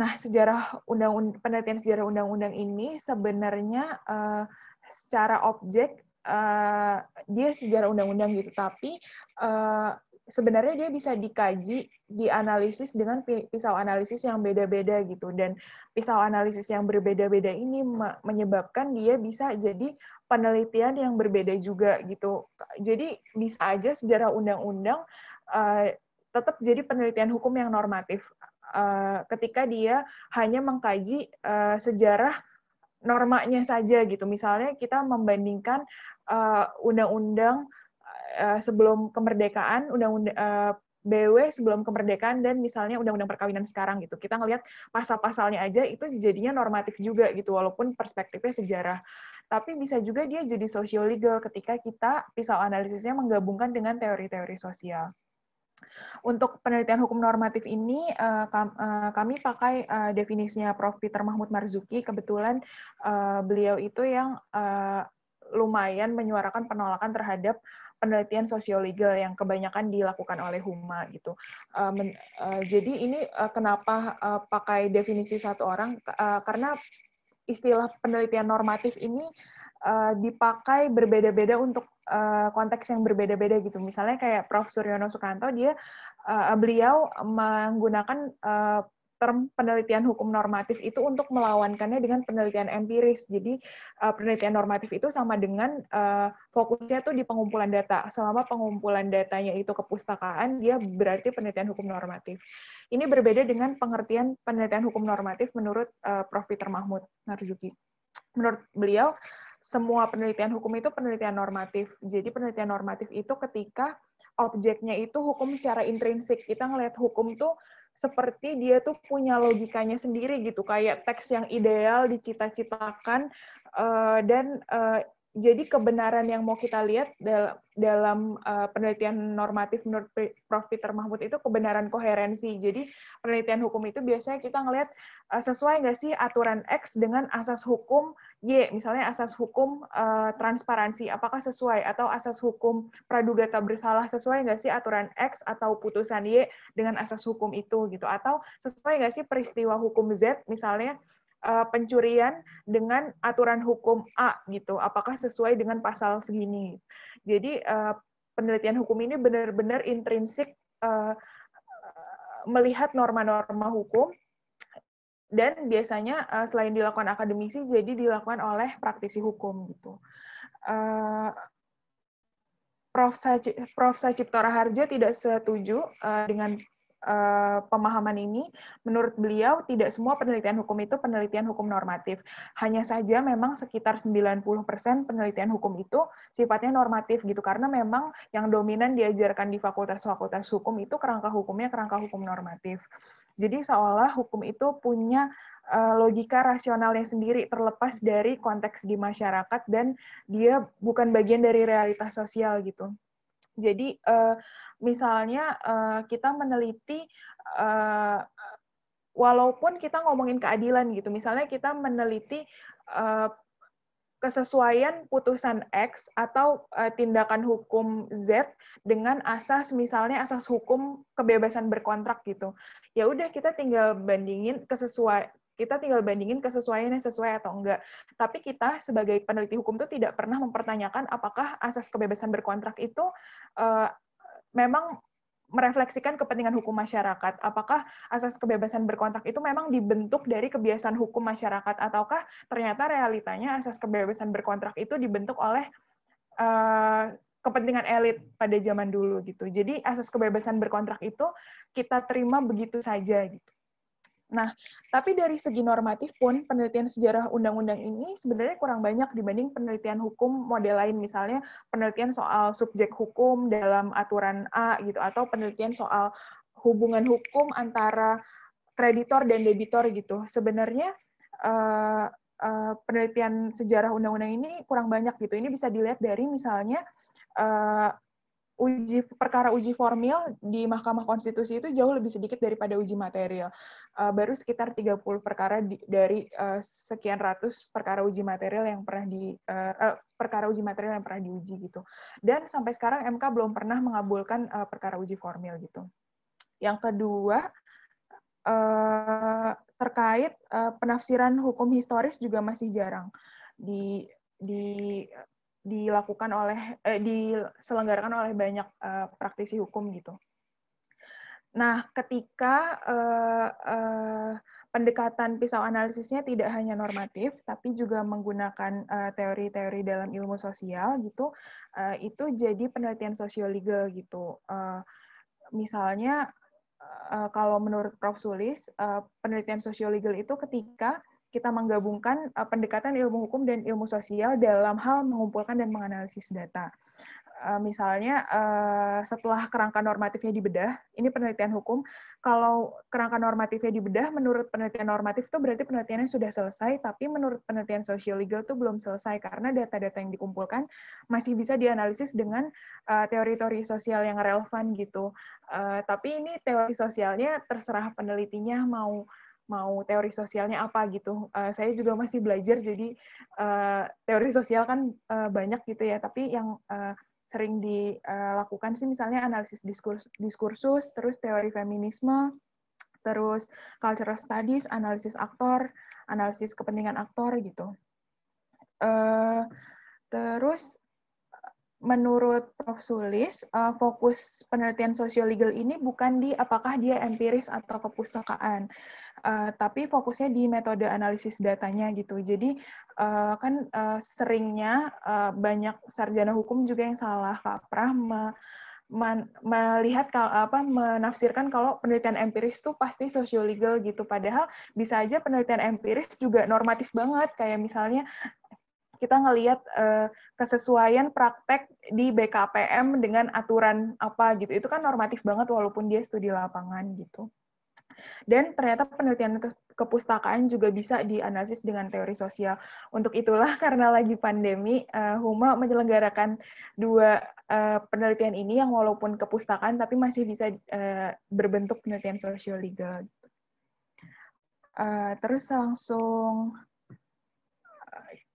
Nah, sejarah undang-undang, penelitian sejarah undang-undang ini sebenarnya uh, secara objek uh, dia sejarah undang-undang gitu, tapi uh, sebenarnya dia bisa dikaji, dianalisis dengan pisau analisis yang beda-beda gitu, dan pisau analisis yang berbeda-beda ini menyebabkan dia bisa jadi penelitian yang berbeda juga gitu. Jadi bisa aja sejarah undang-undang uh, tetap jadi penelitian hukum yang normatif uh, ketika dia hanya mengkaji uh, sejarah normanya saja gitu. Misalnya kita membandingkan uh, undang-undang sebelum kemerdekaan, undang-undang B W sebelum kemerdekaan, dan misalnya undang-undang perkawinan sekarang gitu. Kita ngelihat pasal-pasalnya aja itu jadinya normatif juga gitu, walaupun perspektifnya sejarah. Tapi bisa juga dia jadi socio-legal ketika kita pisau analisisnya menggabungkan dengan teori-teori sosial. Untuk penelitian hukum normatif ini, kami pakai definisinya Profesor Peter Mahmud Marzuki. Kebetulan beliau itu yang lumayan menyuarakan penolakan terhadap penelitian sosiolegal yang kebanyakan dilakukan oleh Huma gitu. Uh, men, uh, jadi ini uh, kenapa uh, pakai definisi satu orang? Uh, karena istilah penelitian normatif ini uh, dipakai berbeda-beda untuk uh, konteks yang berbeda-beda gitu. Misalnya kayak Profesor Suryono Sukanto, dia uh, beliau menggunakan uh, term penelitian hukum normatif itu untuk melawankannya dengan penelitian empiris. Jadi penelitian normatif itu sama dengan uh, fokusnya tuh di pengumpulan data. Selama pengumpulan datanya itu kepustakaan, dia berarti penelitian hukum normatif. Ini berbeda dengan pengertian penelitian hukum normatif menurut uh, Profesor Peter Mahmud Marzuki. Menurut beliau, semua penelitian hukum itu penelitian normatif. Jadi penelitian normatif itu ketika objeknya itu hukum secara intrinsik. Kita ngelihat hukum tuh seperti dia tuh punya logikanya sendiri gitu, kayak teks yang ideal dicita-citakan, dan jadi kebenaran yang mau kita lihat dalam penelitian normatif menurut Profesor Peter Mahmud itu kebenaran koherensi. Jadi penelitian hukum itu biasanya kita ngelihat sesuai nggak sih aturan X dengan asas hukum Y, misalnya asas hukum transparansi, apakah sesuai, atau asas hukum praduga tak bersalah, sesuai nggak sih aturan X atau putusan Y dengan asas hukum itu gitu, atau sesuai nggak sih peristiwa hukum Z, misalnya pencurian dengan aturan hukum A gitu, apakah sesuai dengan pasal segini. Jadi penelitian hukum ini benar-benar intrinsik melihat norma-norma hukum. Dan biasanya selain dilakukan akademisi, jadi dilakukan oleh praktisi hukum gitu. Uh, Profesor Sacipto Raharjo tidak setuju uh, dengan uh, pemahaman ini. Menurut beliau, tidak semua penelitian hukum itu penelitian hukum normatif. Hanya saja memang sekitar sembilan puluh persen penelitian hukum itu sifatnya normatif gitu, karena memang yang dominan diajarkan di fakultas-fakultas hukum itu kerangka hukumnya kerangka hukum normatif. Jadi seolah hukum itu punya logika rasionalnya sendiri, terlepas dari konteks di masyarakat, dan dia bukan bagian dari realitas sosial gitu. Jadi misalnya kita meneliti, walaupun kita ngomongin keadilan gitu, misalnya kita meneliti kesesuaian putusan X atau uh, tindakan hukum Z dengan asas, misalnya asas hukum kebebasan berkontrak gitu. Ya udah, kita tinggal bandingin kesesuaian kita tinggal bandingin kesesuaiannya sesuai atau enggak. Tapi kita sebagai peneliti hukum itu tidak pernah mempertanyakan apakah asas kebebasan berkontrak itu uh, memang merefleksikan kepentingan hukum masyarakat. Apakah asas kebebasan berkontrak itu memang dibentuk dari kebiasaan hukum masyarakat, ataukah ternyata realitanya asas kebebasan berkontrak itu dibentuk oleh uh, kepentingan elit pada zaman dulu gitu. Jadi asas kebebasan berkontrak itu kita terima begitu saja gitu. Nah, tapi dari segi normatif pun, penelitian sejarah undang-undang ini sebenarnya kurang banyak dibanding penelitian hukum model lain, misalnya penelitian soal subjek hukum dalam aturan A, gitu, atau penelitian soal hubungan hukum antara kreditor dan debitor, gitu. Sebenarnya, uh, uh, penelitian sejarah undang-undang ini kurang banyak, gitu. Ini bisa dilihat dari misalnya, uh, uji perkara uji formil di Mahkamah Konstitusi itu jauh lebih sedikit daripada uji material. Uh, baru sekitar tiga puluh perkara di, dari uh, sekian ratus perkara uji material yang pernah di uh, uh, perkara uji material yang pernah diuji gitu. Dan sampai sekarang M K belum pernah mengabulkan uh, perkara uji formil gitu. Yang kedua, uh, terkait uh, penafsiran hukum historis juga masih jarang di di dilakukan oleh eh, diselenggarakan oleh banyak eh, praktisi hukum gitu. Nah, ketika eh, eh, pendekatan pisau analisisnya tidak hanya normatif, tapi juga menggunakan eh, teori-teori dalam ilmu sosial gitu, eh, itu jadi penelitian sosiolegal gitu. Eh, misalnya eh, kalau menurut Profesor Sulis, eh, penelitian sosiolegal itu ketika kita menggabungkan uh, pendekatan ilmu hukum dan ilmu sosial dalam hal mengumpulkan dan menganalisis data. Uh, misalnya, uh, setelah kerangka normatifnya dibedah, ini penelitian hukum, kalau kerangka normatifnya dibedah, menurut penelitian normatif itu berarti penelitiannya sudah selesai, tapi menurut penelitian sosiolegal itu belum selesai, karena data-data yang dikumpulkan masih bisa dianalisis dengan uh, teori-teori sosial yang relevan gitu. Uh, tapi ini teori sosialnya terserah penelitinya mau mau teori sosialnya apa gitu. Uh, saya juga masih belajar, jadi uh, teori sosial kan uh, banyak gitu ya, tapi yang uh, sering dilakukan sih misalnya analisis diskursus, diskursus, terus teori feminisme, terus cultural studies, analisis aktor, analisis kepentingan aktor gitu. Uh, terus, menurut Profesor Sulis, uh, fokus penelitian sosiolegal ini bukan di apakah dia empiris atau kepustakaan, uh, tapi fokusnya di metode analisis datanya gitu. Jadi uh, kan uh, seringnya uh, banyak sarjana hukum juga yang salah kaprah me, me, melihat kalau apa menafsirkan kalau penelitian empiris itu pasti sosiolegal gitu. Padahal bisa aja penelitian empiris juga normatif banget, kayak misalnya kita ngelihat uh, kesesuaian praktek di B K P M dengan aturan apa gitu. Itu kan normatif banget walaupun dia studi lapangan gitu. Dan ternyata penelitian ke kepustakaan juga bisa dianalisis dengan teori sosial. Untuk itulah karena lagi pandemi, uh, Huma menyelenggarakan dua uh, penelitian ini yang walaupun kepustakaan tapi masih bisa uh, berbentuk penelitian sosiolegal. Uh, terus langsung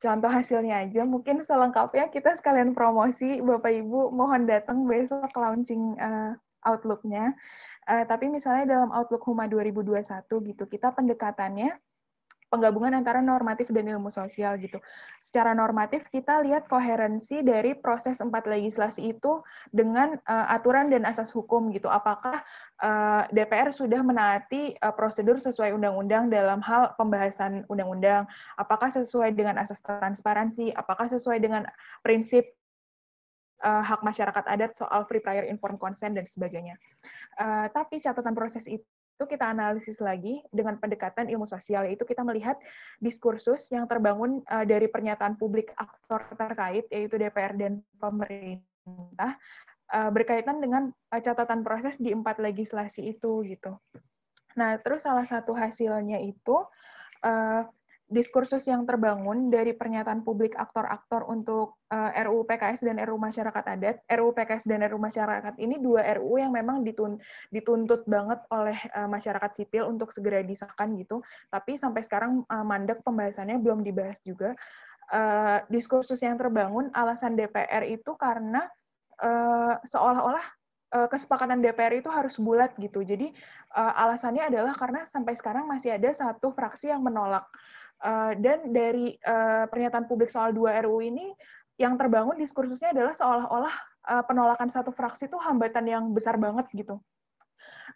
contoh hasilnya aja, mungkin selengkapnya kita sekalian promosi, Bapak-Ibu mohon datang besok launching uh, Outlook-nya. Uh, tapi misalnya dalam Outlook Huma dua ribu dua puluh satu gitu, kita pendekatannya penggabungan antara normatif dan ilmu sosial gitu. Secara normatif kita lihat koherensi dari proses empat legislasi itu dengan uh, aturan dan asas hukum gitu. Apakah uh, D P R sudah menaati uh, prosedur sesuai undang-undang dalam hal pembahasan undang-undang? Apakah sesuai dengan asas transparansi? Apakah sesuai dengan prinsip uh, hak masyarakat adat soal free prior informed consent dan sebagainya? Uh, tapi catatan proses itu itu kita analisis lagi dengan pendekatan ilmu sosial, yaitu kita melihat diskursus yang terbangun uh, dari pernyataan publik aktor terkait, yaitu D P R dan pemerintah, uh, berkaitan dengan uh, catatan proses di empat legislasi itu gitu. Nah, terus salah satu hasilnya itu uh, diskursus yang terbangun dari pernyataan publik aktor-aktor untuk uh, R U U P K S dan R U U Masyarakat Adat. R U U P K S dan R U U Masyarakat ini dua R U U yang memang ditun dituntut banget oleh uh, masyarakat sipil untuk segera disahkan gitu, tapi sampai sekarang uh, mandek pembahasannya, belum dibahas juga. Uh, diskursus yang terbangun alasan D P R itu karena uh, seolah-olah uh, kesepakatan D P R itu harus bulat gitu, jadi uh, alasannya adalah karena sampai sekarang masih ada satu fraksi yang menolak. Uh, dan dari uh, pernyataan publik soal dua R U U ini, yang terbangun diskursusnya adalah seolah-olah uh, penolakan satu fraksi itu hambatan yang besar banget gitu.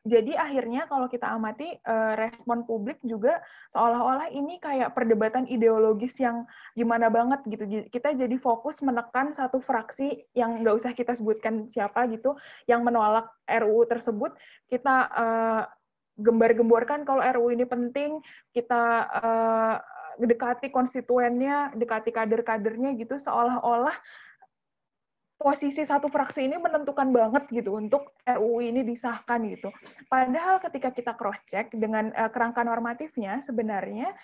Jadi akhirnya kalau kita amati respon publik juga seolah-olah ini kayak perdebatan ideologis yang gimana banget gitu. Kita jadi fokus menekan satu fraksi yang nggak usah kita sebutkan siapa gitu, yang menolak R U U tersebut. Kita uh, gembar-gemborkan kalau R U U ini penting, kita uh, dekati konstituennya, dekati kader-kadernya gitu, seolah-olah posisi satu fraksi ini menentukan banget gitu untuk R U U ini disahkan gitu. Padahal ketika kita cross-check dengan uh, kerangka normatifnya, sebenarnya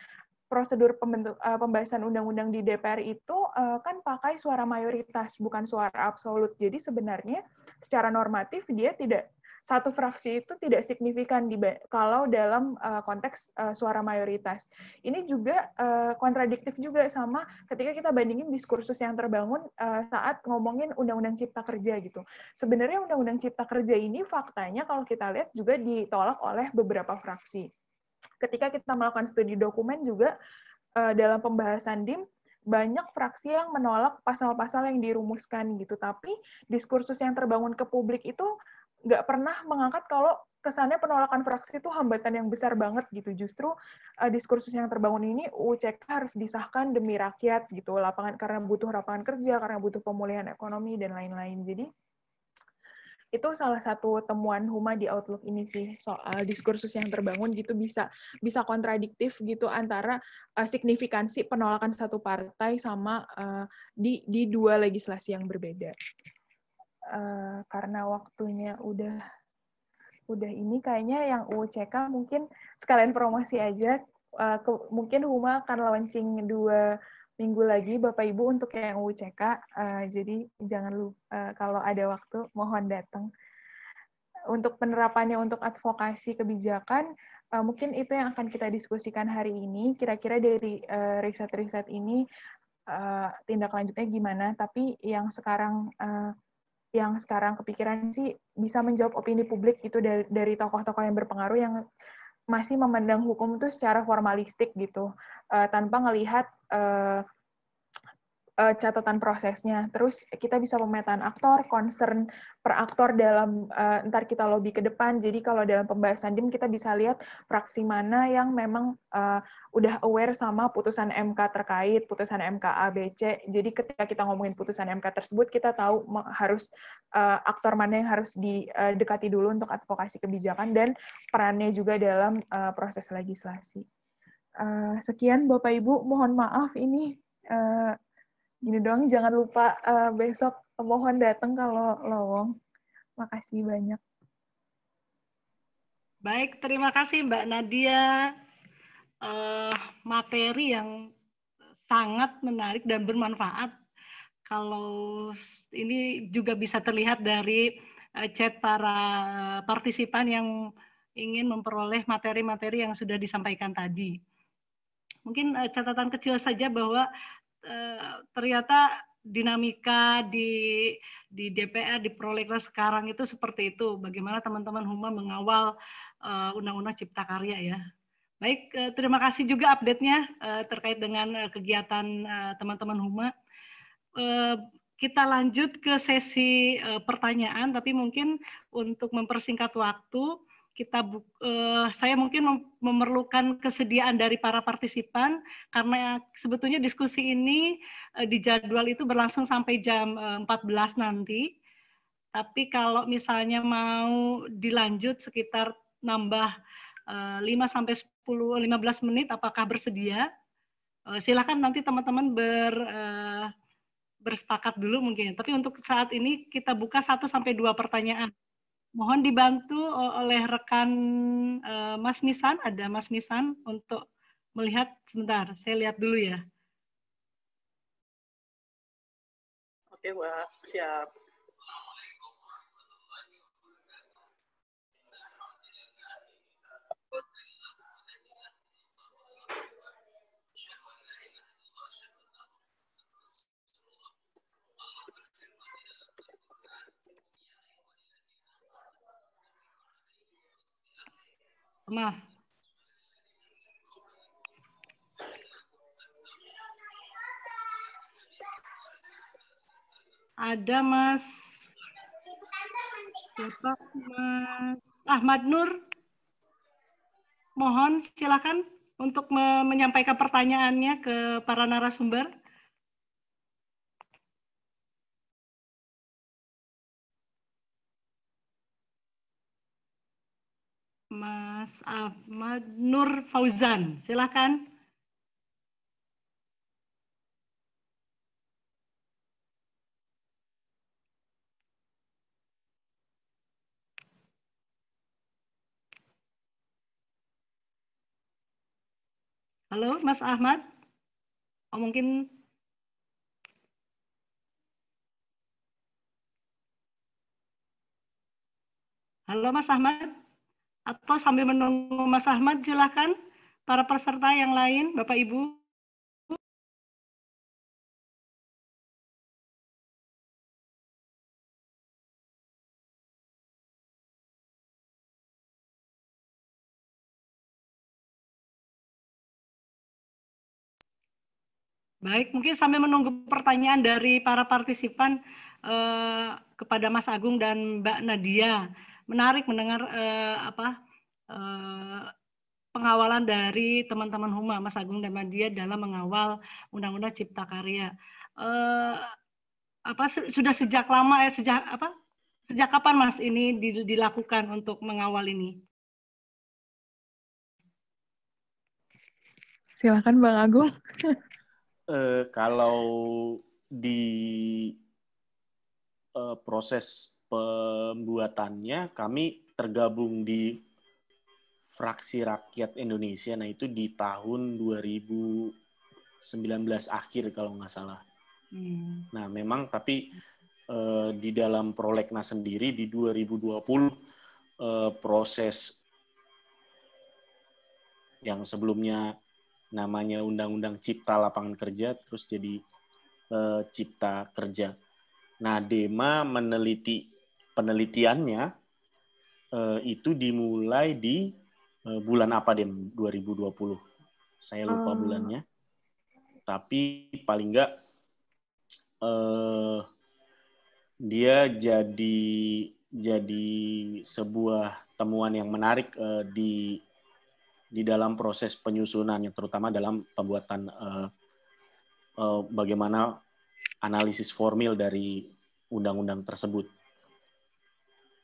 prosedur pembentuk, uh, pembahasan undang-undang di D P R itu uh, kan pakai suara mayoritas, bukan suara absolut. Jadi sebenarnya secara normatif dia tidak, satu fraksi itu tidak signifikan di, kalau dalam uh, konteks uh, suara mayoritas. Ini juga uh, kontradiktif juga sama ketika kita bandingin diskursus yang terbangun uh, saat ngomongin Undang-Undang Cipta Kerja gitu. Sebenarnya Undang-Undang Cipta Kerja ini faktanya kalau kita lihat juga ditolak oleh beberapa fraksi. Ketika kita melakukan studi dokumen juga uh, dalam pembahasan D I M, banyak fraksi yang menolak pasal-pasal yang dirumuskan gitu, tapi diskursus yang terbangun ke publik itu nggak pernah mengangkat kalau kesannya penolakan fraksi itu hambatan yang besar banget gitu. Justru uh, diskursus yang terbangun ini, U U C K harus disahkan demi rakyat gitu, lapangan karena butuh lapangan kerja, karena butuh pemulihan ekonomi, dan lain-lain. Jadi itu salah satu temuan Huma di Outlook ini sih, soal diskursus yang terbangun gitu bisa bisa kontradiktif gitu antara uh, signifikansi penolakan satu partai sama uh, di di dua legislasi yang berbeda. Uh, karena waktunya udah udah ini, kayaknya yang U U C K mungkin sekalian promosi aja, uh, ke, mungkin Huma akan launching dua minggu lagi Bapak Ibu untuk yang U U C K, uh, jadi jangan lupa uh, kalau ada waktu mohon datang. Untuk penerapannya untuk advokasi kebijakan, uh, mungkin itu yang akan kita diskusikan hari ini, kira-kira dari uh, riset-riset ini uh, tindak lanjutnya gimana, tapi yang sekarang uh, yang sekarang kepikiran sih bisa menjawab opini publik itu dari, dari tokoh-tokoh yang berpengaruh yang masih memandang hukum itu secara formalistik gitu, uh, tanpa melihat uh, uh, catatan prosesnya. Terus kita bisa pemetaan aktor, concern per aktor dalam uh, ntar kita lobby ke depan. Jadi kalau dalam pembahasan D I M kita bisa lihat fraksi mana yang memang uh, udah aware sama putusan M K terkait, putusan M K A, B, C. Jadi ketika kita ngomongin putusan M K tersebut, kita tahu harus uh, aktor mana yang harus didekati dulu untuk advokasi kebijakan dan perannya juga dalam uh, proses legislasi. Uh, sekian Bapak Ibu, mohon maaf ini uh, gini doang. Jangan lupa uh, besok mohon datang kalau lowong. Makasih banyak. Baik, terima kasih Mbak Nadya. Uh, materi yang sangat menarik dan bermanfaat. Kalau ini juga bisa terlihat dari uh, chat para partisipan yang ingin memperoleh materi-materi yang sudah disampaikan tadi. Mungkin uh, catatan kecil saja bahwa uh, ternyata dinamika di di D P R, di Prolegnas sekarang itu seperti itu. Bagaimana teman-teman Huma mengawal uh, Undang-Undang Cipta Karya ya. Baik, terima kasih juga update-nya terkait dengan kegiatan teman-teman Huma. Kita lanjut ke sesi pertanyaan, tapi mungkin untuk mempersingkat waktu, kita saya mungkin memerlukan kesediaan dari para partisipan, karena sebetulnya diskusi ini di jadwal itu berlangsung sampai jam empat belas nanti. Tapi kalau misalnya mau dilanjut sekitar nambah lima sampai sepuluh, lima belas menit, apakah bersedia? Silakan nanti teman-teman ber, bersepakat dulu mungkin. Tapi untuk saat ini kita buka satu sampai dua pertanyaan. Mohon dibantu oleh rekan Mas Misan, ada Mas Misan untuk melihat sebentar. Saya lihat dulu ya. Oke, Mbak. Siap. Maaf. Ada Mas siapa Mas Ahmad Nur, mohon silakan untuk menyampaikan pertanyaannya ke para narasumber. Mas Ahmad Nur Fauzan, silakan. Halo, Mas Ahmad. Oh, mungkin halo, Mas Ahmad. Atau sambil menunggu Mas Ahmad, silakan para peserta yang lain, Bapak Ibu. Baik, mungkin sambil menunggu pertanyaan dari para partisipan eh, kepada Mas Agung dan Mbak Nadya. Menarik mendengar eh, apa eh, pengawalan dari teman-teman Huma, Mas Agung dan Nadya dalam mengawal Undang-Undang Cipta Karya. Eh, apa sudah sejak lama eh, sejak apa sejak kapan Mas ini dilakukan untuk mengawal ini? Silakan Bang Agung. eh, kalau di eh, proses pembuatannya kami tergabung di Fraksi Rakyat Indonesia, nah itu di tahun dua ribu sembilan belas akhir kalau nggak salah. Hmm. Nah memang tapi eh, di dalam Prolegnas sendiri di dua ribu dua puluh eh, proses yang sebelumnya namanya Undang-Undang Cipta Lapangan Kerja terus jadi eh, Cipta Kerja. Nah Dema meneliti penelitiannya eh, itu dimulai di eh, bulan apa Dem? dua ribu dua puluh. Saya lupa hmm. bulannya. Tapi paling enggak eh, dia jadi jadi sebuah temuan yang menarik eh, di di dalam proses penyusunannya, terutama dalam pembuatan eh, eh, bagaimana analisis formil dari undang-undang tersebut.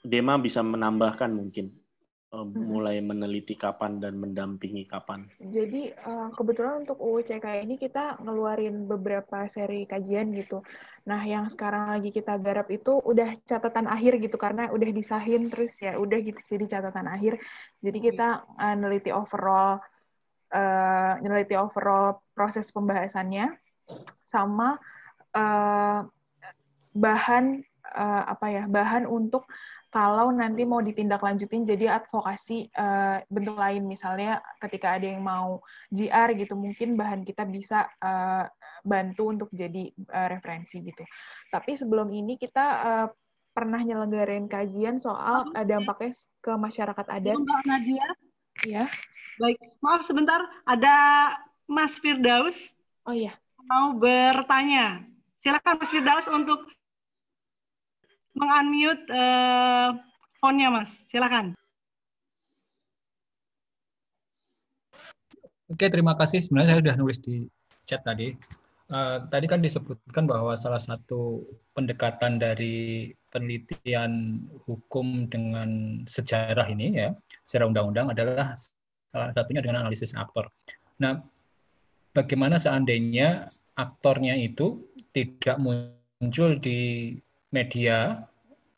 Dema bisa menambahkan mungkin um, hmm. mulai meneliti kapan dan mendampingi kapan. Jadi uh, kebetulan untuk U U C K ini kita ngeluarin beberapa seri kajian gitu. Nah yang sekarang lagi kita garap itu udah catatan akhir gitu karena udah disahin terus ya udah gitu jadi catatan akhir. Jadi kita uh, neliti overall, uh, neliti overall proses pembahasannya sama uh, bahan uh, apa ya bahan untuk kalau nanti mau ditindaklanjutin jadi advokasi uh, bentuk lain, misalnya ketika ada yang mau J R gitu, mungkin bahan kita bisa uh, bantu untuk jadi uh, referensi gitu. Tapi sebelum ini kita uh, pernah nyelenggarain kajian soal uh, dampaknya ke masyarakat adat. Mbak Nadya. Iya. Baik, maaf sebentar, ada Mas Firdaus. Oh iya. Mau bertanya. Silakan Mas Firdaus untuk meng-unmute uh, phone-nya, Mas. Silakan. Oke, terima kasih. Sebenarnya saya sudah nulis di chat tadi. Uh, tadi kan disebutkan bahwa salah satu pendekatan dari penelitian hukum dengan sejarah ini, ya, sejarah undang-undang adalah salah satunya dengan analisis aktor. Nah, bagaimana seandainya aktornya itu tidak muncul di media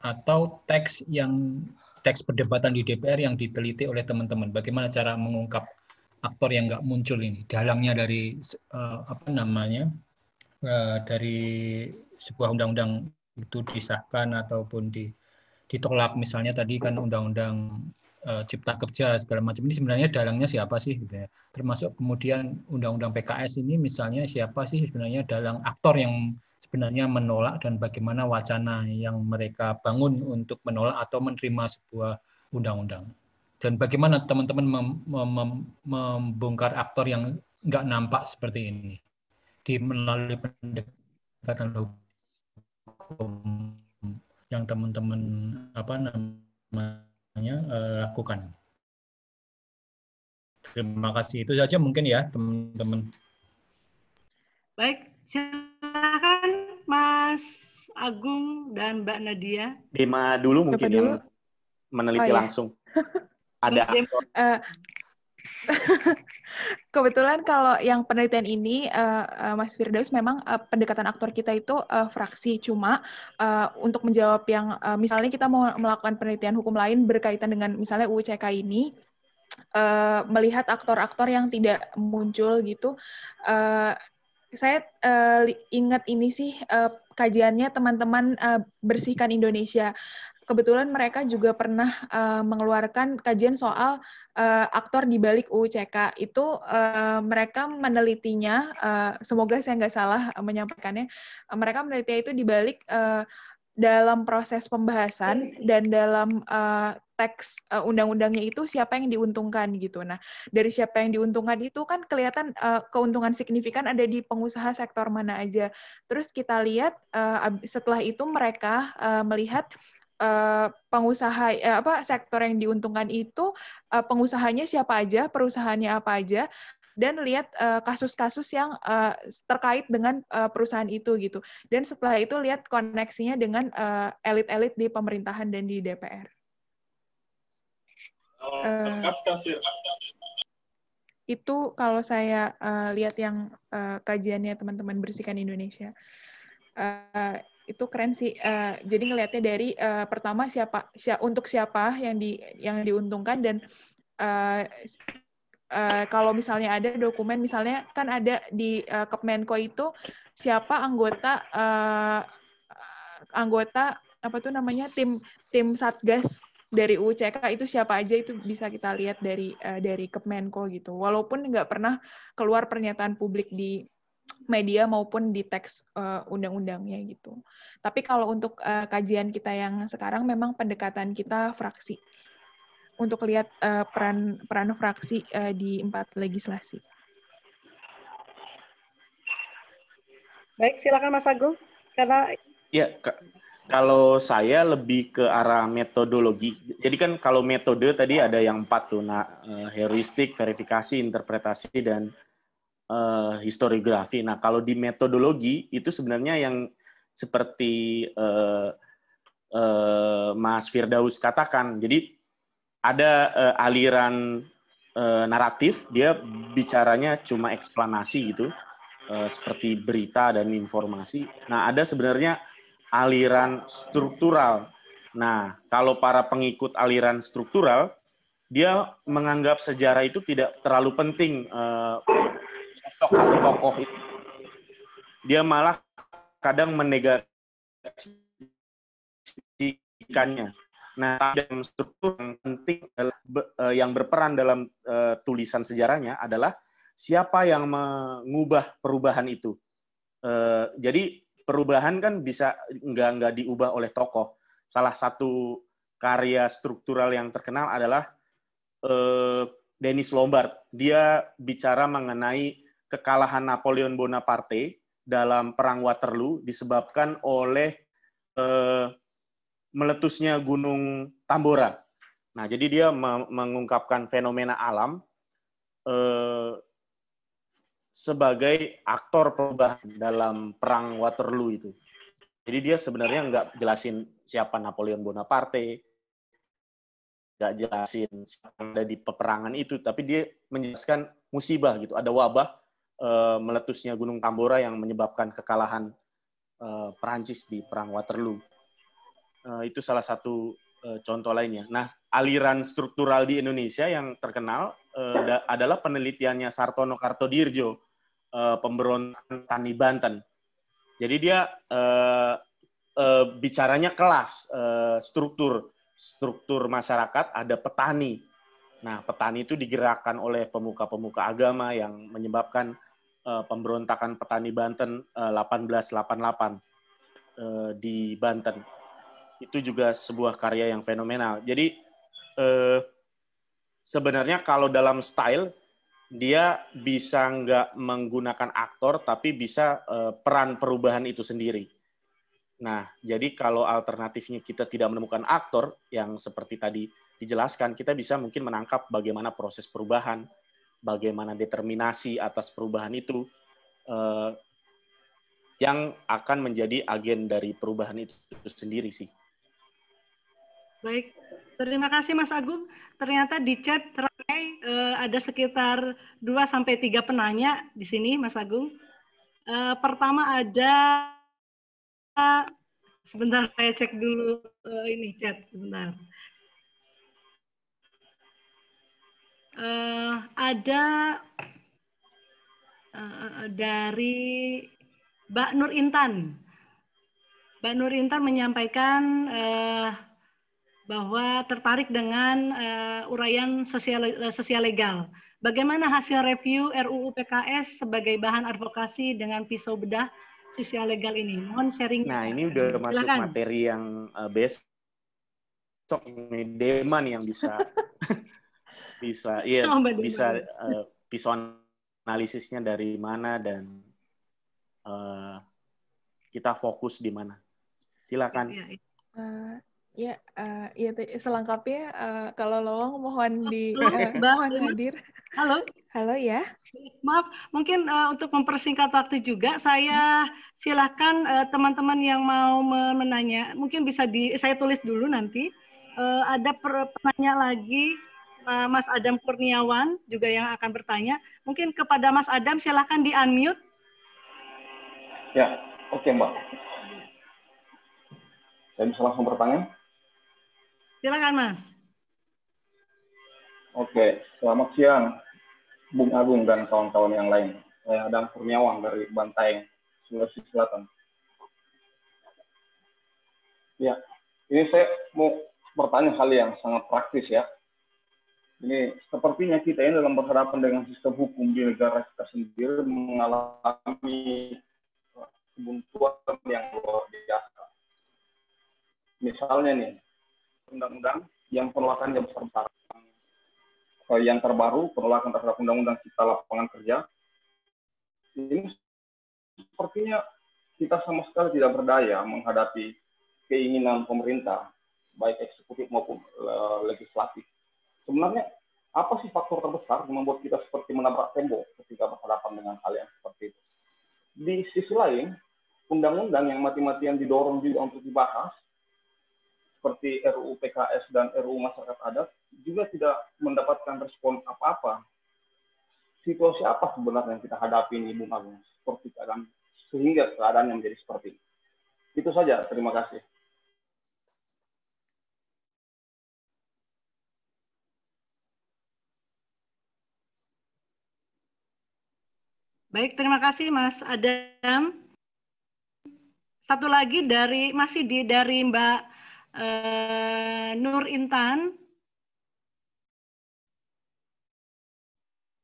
atau teks yang teks perdebatan di D P R yang diteliti oleh teman-teman. Bagaimana cara mengungkap aktor yang nggak muncul ini? Dalangnya dari uh, apa namanya uh, dari sebuah undang-undang itu disahkan ataupun di, ditolak. Misalnya tadi kan undang-undang uh, Cipta Kerja segala macam ini sebenarnya dalangnya siapa sih? Gitu ya. Termasuk kemudian undang-undang P K S ini misalnya siapa sih sebenarnya dalang aktor yang sebenarnya menolak dan bagaimana wacana yang mereka bangun untuk menolak atau menerima sebuah undang-undang. Dan bagaimana teman-teman mem mem membongkar aktor yang nggak nampak seperti ini di melalui pendekatan hukum yang teman-teman apa namanya lakukan. Terima kasih, itu saja mungkin ya teman-teman. Baik, silakan Mas Agung dan Mbak Nadya. Dema dulu mungkin dulu? Yang meneliti oh, langsung. Ya. Ada. Uh, Kebetulan kalau yang penelitian ini, uh, uh, Mas Firdaus, memang uh, pendekatan aktor kita itu uh, fraksi. Cuma uh, untuk menjawab yang uh, misalnya kita mau melakukan penelitian hukum lain berkaitan dengan misalnya U U C K ini, uh, melihat aktor-aktor yang tidak muncul gitu, uh, saya uh, ingat ini sih uh, kajiannya teman-teman uh, Bersihkan Indonesia. Kebetulan mereka juga pernah uh, mengeluarkan kajian soal uh, aktor di balik U U C K. Itu uh, mereka menelitinya, uh, semoga saya nggak salah menyampaikannya, uh, mereka meneliti itu di balik uh, dalam proses pembahasan dan dalam uh, teks uh, undang-undangnya itu siapa yang diuntungkan gitu. Nah, dari siapa yang diuntungkan itu kan kelihatan uh, keuntungan signifikan ada di pengusaha sektor mana aja. Terus kita lihat uh, setelah itu mereka uh, melihat Uh, pengusaha eh, apa sektor yang diuntungkan itu uh, pengusahanya siapa aja, perusahaannya apa aja, dan lihat kasus-kasus uh, yang uh, terkait dengan uh, perusahaan itu gitu. Dan setelah itu lihat koneksinya dengan elit-elit uh, di pemerintahan dan di D P R. Uh, itu kalau saya uh, lihat yang uh, kajiannya teman-teman Bersihkan Indonesia. Uh, itu keren sih. Uh, jadi ngelihatnya dari uh, pertama siapa, siapa untuk siapa yang di yang diuntungkan, dan uh, uh, kalau misalnya ada dokumen, misalnya kan ada di uh, Kepmenko itu siapa anggota uh, anggota apa tuh namanya tim tim satgas dari U U C K itu siapa aja, itu bisa kita lihat dari uh, dari Kepmenko gitu, walaupun nggak pernah keluar pernyataan publik di media maupun di teks uh, undang-undangnya gitu. Tapi kalau untuk uh, kajian kita yang sekarang memang pendekatan kita fraksi untuk lihat uh, peran peran fraksi uh, di empat legislasi. Baik, silakan Mas Agung. Karena ya kalau saya lebih ke arah metodologi. Jadi kan kalau metode tadi ada yang empat tuh, nah, uh, heuristik, verifikasi, interpretasi, dan Uh, historiografi. Nah, kalau di metodologi itu sebenarnya yang seperti uh, uh, Mas Firdaus katakan. Jadi ada uh, aliran uh, naratif, dia bicaranya cuma eksplanasi gitu, uh, seperti berita dan informasi. Nah, ada sebenarnya aliran struktural. Nah, kalau para pengikut aliran struktural, dia menganggap sejarah itu tidak terlalu penting. Uh, sosok atau tokoh itu, dia malah kadang menegasikannya. Nah, dalam struktur yang penting yang berperan dalam uh, tulisan sejarahnya adalah siapa yang mengubah perubahan itu. Uh, jadi perubahan kan bisa nggak nggak diubah oleh tokoh. Salah satu karya struktural yang terkenal adalah uh, Denis Lombard. Dia bicara mengenai kekalahan Napoleon Bonaparte dalam Perang Waterloo disebabkan oleh eh, meletusnya Gunung Tambora. Nah, jadi dia mengungkapkan fenomena alam eh, sebagai aktor perubahan dalam Perang Waterloo itu. Jadi dia sebenarnya nggak jelasin siapa Napoleon Bonaparte, nggak jelasin ada di peperangan itu, tapi dia menjelaskan musibah gitu, ada wabah e, meletusnya Gunung Tambora yang menyebabkan kekalahan e, Perancis di Perang Waterloo. E, itu salah satu e, contoh lainnya. Nah, aliran struktural di Indonesia yang terkenal e, da, adalah penelitiannya Sartono Kartodirjo, e, pemberontakan Tani Banten. Jadi dia e, e, bicaranya kelas, e, struktur struktur masyarakat, ada petani. Nah, petani itu digerakkan oleh pemuka-pemuka agama yang menyebabkan uh, pemberontakan petani Banten uh, delapan belas delapan puluh delapan uh, di Banten. Itu juga sebuah karya yang fenomenal. Jadi uh, sebenarnya kalau dalam style, dia bisa nggak menggunakan aktor, tapi bisa uh, peran perubahan itu sendiri. Nah, jadi kalau alternatifnya kita tidak menemukan aktor, yang seperti tadi dijelaskan, kita bisa mungkin menangkap bagaimana proses perubahan, bagaimana determinasi atas perubahan itu eh, yang akan menjadi agen dari perubahan itu sendiri sih. Baik, terima kasih Mas Agung. Ternyata di chat ramai eh, ada sekitar dua sampai tiga penanya di sini Mas Agung. Eh, pertama ada, sebentar saya cek dulu eh, ini chat, sebentar. Uh, ada uh, dari Mbak Nur Intan. Mbak Nur Intan menyampaikan uh, bahwa tertarik dengan uh, uraian sosial, uh, sosial legal. Bagaimana hasil review R U U P K S sebagai bahan advokasi dengan pisau bedah sosial legal ini? Mohon sharing. Nah, ini udah masuk Silakan. materi yang uh, besok ini Dema nih yang bisa bisa iya oh, bisa uh, pisau analisisnya dari mana dan uh, kita fokus di mana, silakan. uh, ya uh, ya selengkapnya uh, kalau lowong mohon di uh, mohon hadir. Halo halo ya, maaf mungkin uh, untuk mempersingkat waktu juga saya silakan uh, teman-teman yang mau menanya mungkin bisa di saya tulis dulu nanti uh, ada pertanyaan lagi. Mas Adam Kurniawan juga yang akan bertanya. Mungkin kepada Mas Adam silahkan di-unmute. Ya, oke okay, Mbak. Saya bisa langsung bertanya? Silakan Mas. Oke, okay. Selamat siang Bung Agung dan kawan-kawan yang lain. Saya Adam Kurniawan dari Bantaeng, Sulawesi Selatan. Ya, ini saya mau bertanya hal yang sangat praktis ya. Ini sepertinya kita ini dalam berhadapan dengan sistem hukum di negara kita sendiri mengalami kebuntuan yang luar biasa. Misalnya nih, undang-undang yang penolakannya besar-besaran. Yang terbaru, penolakan terhadap Undang-Undang Cipta Lapangan Kerja. Ini sepertinya kita sama sekali tidak berdaya menghadapi keinginan pemerintah, baik eksekutif maupun legislatif. Sebenarnya apa sih faktor terbesar yang membuat kita seperti menabrak tembok ketika berhadapan dengan hal yang seperti itu? Di sisi lain, undang-undang yang mati-matian didorong juga untuk dibahas, seperti R U U P K S dan R U U Masyarakat Adat, juga tidak mendapatkan respon apa-apa. Situasi apa sebenarnya yang kita hadapi ini, Bung Agung? Seperti keadaan, sehingga keadaan yang menjadi seperti ini. Itu saja, terima kasih. Baik, terima kasih Mas Adam. Satu lagi dari masih di dari Mbak uh, Nur Intan.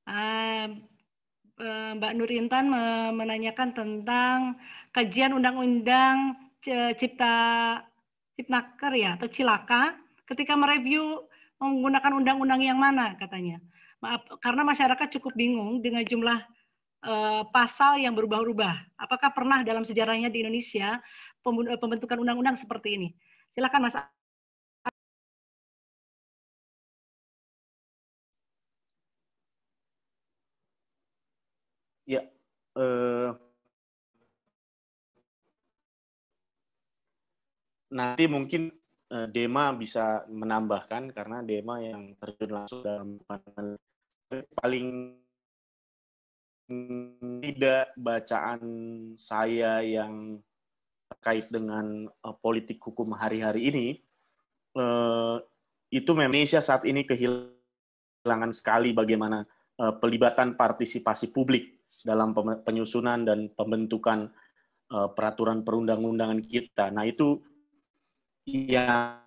Uh, uh, Mbak Nur Intan menanyakan tentang kajian undang-undang Cipta Ciptaker ya atau Cilaka ketika mereview menggunakan undang-undang yang mana katanya. Maaf, karena masyarakat cukup bingung dengan jumlah pasal yang berubah-ubah. Apakah pernah dalam sejarahnya di Indonesia pembentukan undang-undang seperti ini? Silakan Mas. Ya, eh, nanti mungkin eh, Dema bisa menambahkan karena Dema yang terjun langsung dalam panel paling. Tidak bacaan saya yang terkait dengan uh, politik hukum hari-hari ini, uh, itu Indonesia saat ini kehilangan sekali bagaimana uh, pelibatan partisipasi publik dalam penyusunan dan pembentukan uh, peraturan perundang-undangan kita. Nah itu yang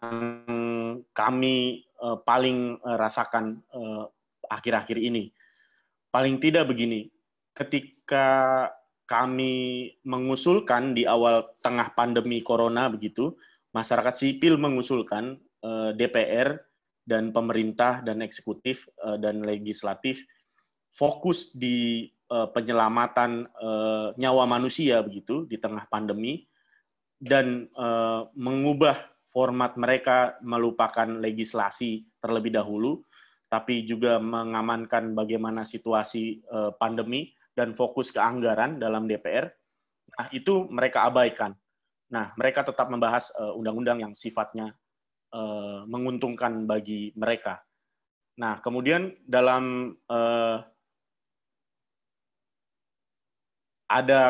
kami uh, paling uh, rasakan uh, akhir-akhir ini. Paling tidak begini, ketika kami mengusulkan di awal tengah pandemi corona begitu, masyarakat sipil mengusulkan eh, D P R dan pemerintah dan eksekutif eh, dan legislatif fokus di eh, penyelamatan eh, nyawa manusia begitu di tengah pandemi dan eh, mengubah format mereka melupakan legislasi terlebih dahulu, tapi juga mengamankan bagaimana situasi pandemi dan fokus ke anggaran dalam D P R, nah itu mereka abaikan. Nah, mereka tetap membahas undang-undang yang sifatnya menguntungkan bagi mereka. Nah, kemudian dalam ada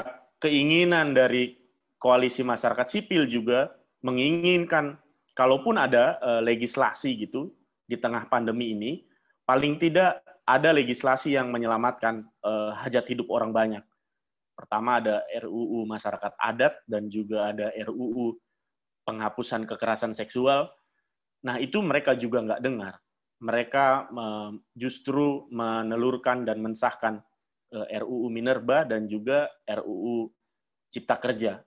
keinginan dari koalisi masyarakat sipil juga menginginkan, kalaupun ada legislasi gitu di tengah pandemi ini, paling tidak ada legislasi yang menyelamatkan eh, hajat hidup orang banyak. Pertama ada R U U Masyarakat Adat dan juga ada R U U Penghapusan Kekerasan Seksual. Nah, itu mereka juga nggak dengar. Mereka eh, justru menelurkan dan mensahkan eh, R U U Minerba dan juga R U U Cipta Kerja.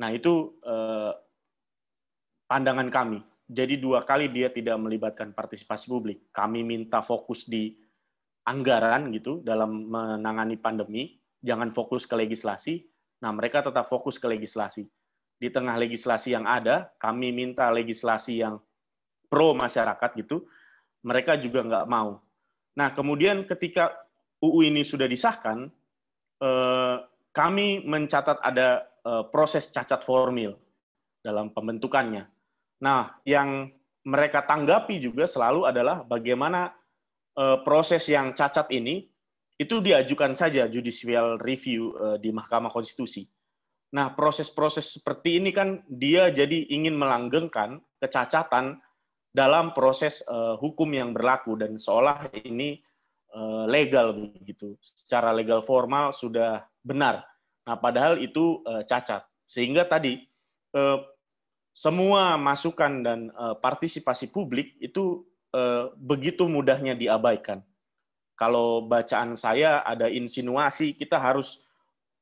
Nah, itu eh, pandangan kami. Jadi dua kali dia tidak melibatkan partisipasi publik. Kami minta fokus di anggaran gitu dalam menangani pandemi, jangan fokus ke legislasi. Nah, mereka tetap fokus ke legislasi. Di tengah legislasi yang ada, kami minta legislasi yang pro masyarakat gitu, mereka juga nggak mau. Nah, kemudian ketika U U ini sudah disahkan, eh, kami mencatat ada eh, proses cacat formil dalam pembentukannya. Nah, yang mereka tanggapi juga selalu adalah bagaimana e, proses yang cacat ini itu diajukan saja judicial review e, di Mahkamah Konstitusi. Nah, proses-proses seperti ini kan dia jadi ingin melanggengkan kecacatan dalam proses e, hukum yang berlaku dan seolah ini e, legal begitu. Secara legal formal sudah benar. Nah, padahal itu e, cacat. Sehingga tadi e, semua masukan dan uh, partisipasi publik itu uh, begitu mudahnya diabaikan. Kalau bacaan saya ada insinuasi, kita harus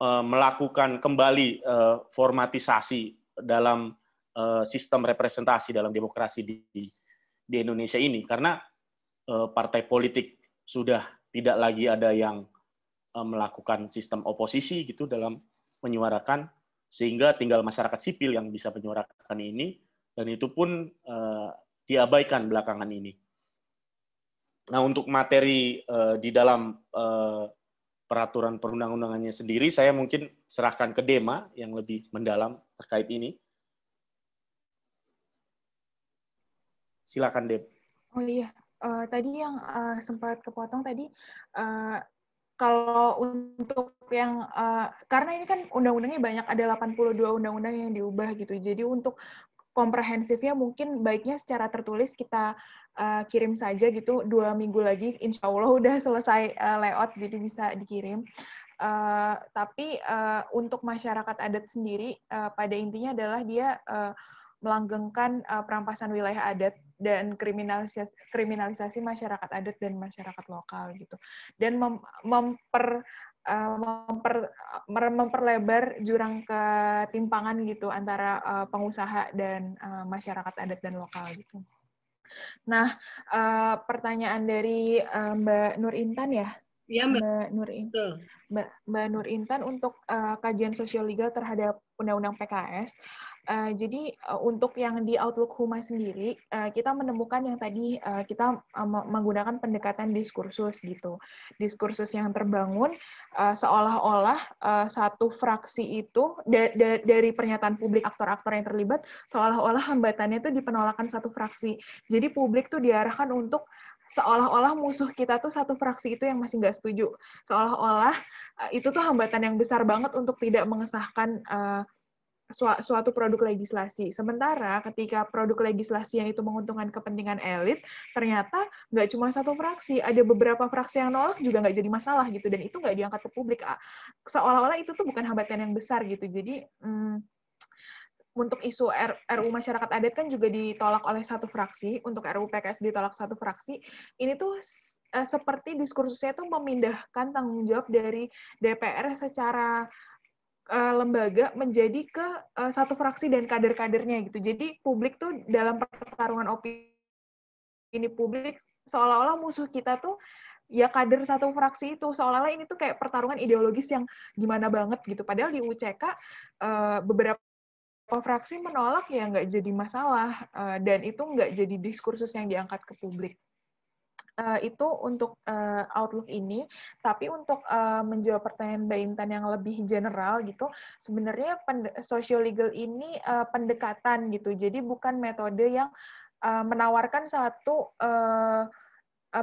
uh, melakukan kembali uh, formatisasi dalam uh, sistem representasi dalam demokrasi di, di Indonesia ini. Karena uh, partai politik sudah tidak lagi ada yang uh, melakukan sistem oposisi gitu dalam menyuarakan, sehingga tinggal masyarakat sipil yang bisa menyuarakan ini, dan itu pun uh, diabaikan belakangan ini. Nah, untuk materi uh, di dalam uh, peraturan perundang-undangannya sendiri, saya mungkin serahkan ke Dema yang lebih mendalam terkait ini. Silakan, Dem. Oh iya, uh, tadi yang uh, sempat kepotong tadi, uh, kalau untuk yang, uh, karena ini kan undang-undangnya banyak, ada delapan puluh dua undang-undang yang diubah gitu, jadi untuk komprehensifnya mungkin baiknya secara tertulis kita uh, kirim saja gitu, dua minggu lagi insya Allah udah selesai uh, layout, jadi bisa dikirim. Uh, tapi uh, untuk masyarakat adat sendiri, uh, pada intinya adalah dia uh, melanggengkan uh, perampasan wilayah adat dan kriminalisasi, kriminalisasi masyarakat adat dan masyarakat lokal gitu, dan mem, memper, uh, memper memperlebar jurang ketimpangan gitu antara uh, pengusaha dan uh, masyarakat adat dan lokal gitu. Nah, uh, pertanyaan dari uh, Mbak Nur Intan ya. Ya, Mbak Nur Intan. Mbak, Mbak Nur Intan untuk uh, kajian sosio legal terhadap Undang-Undang P K S. Uh, jadi uh, untuk yang di Outlook Huma sendiri, uh, kita menemukan yang tadi uh, kita uh, menggunakan pendekatan diskursus gitu. Diskursus yang terbangun uh, seolah-olah uh, satu fraksi itu da da dari pernyataan publik aktor-aktor yang terlibat, seolah-olah hambatannya itu di penolakan satu fraksi. Jadi publik tuh diarahkan untuk seolah-olah musuh kita tuh satu fraksi itu yang masih nggak setuju. Seolah-olah uh, itu tuh hambatan yang besar banget untuk tidak mengesahkan uh, suatu produk legislasi. Sementara ketika produk legislasi yang itu menguntungkan kepentingan elit, ternyata nggak cuma satu fraksi, ada beberapa fraksi yang nolak juga nggak jadi masalah gitu, dan itu nggak diangkat ke publik. Seolah-olah itu tuh bukan hambatan yang besar gitu. Jadi, hmm, untuk isu R U U Masyarakat Adat kan juga ditolak oleh satu fraksi, untuk R U U P K S ditolak satu fraksi, ini tuh uh, seperti diskursusnya tuh memindahkan tanggung jawab dari D P R secara uh, lembaga menjadi ke uh, satu fraksi dan kader-kadernya gitu. Jadi publik tuh dalam pertarungan opini publik seolah-olah musuh kita tuh ya kader satu fraksi itu, seolah-olah ini tuh kayak pertarungan ideologis yang gimana banget gitu. Padahal di U C K uh, beberapa fraksi menolak, ya nggak jadi masalah, uh, dan itu nggak jadi diskursus yang diangkat ke publik. Uh, itu untuk uh, outlook ini, tapi untuk uh, menjawab pertanyaan Mbak Intan yang lebih general gitu, sebenarnya socio-legal ini uh, pendekatan gitu, jadi bukan metode yang uh, menawarkan satu uh,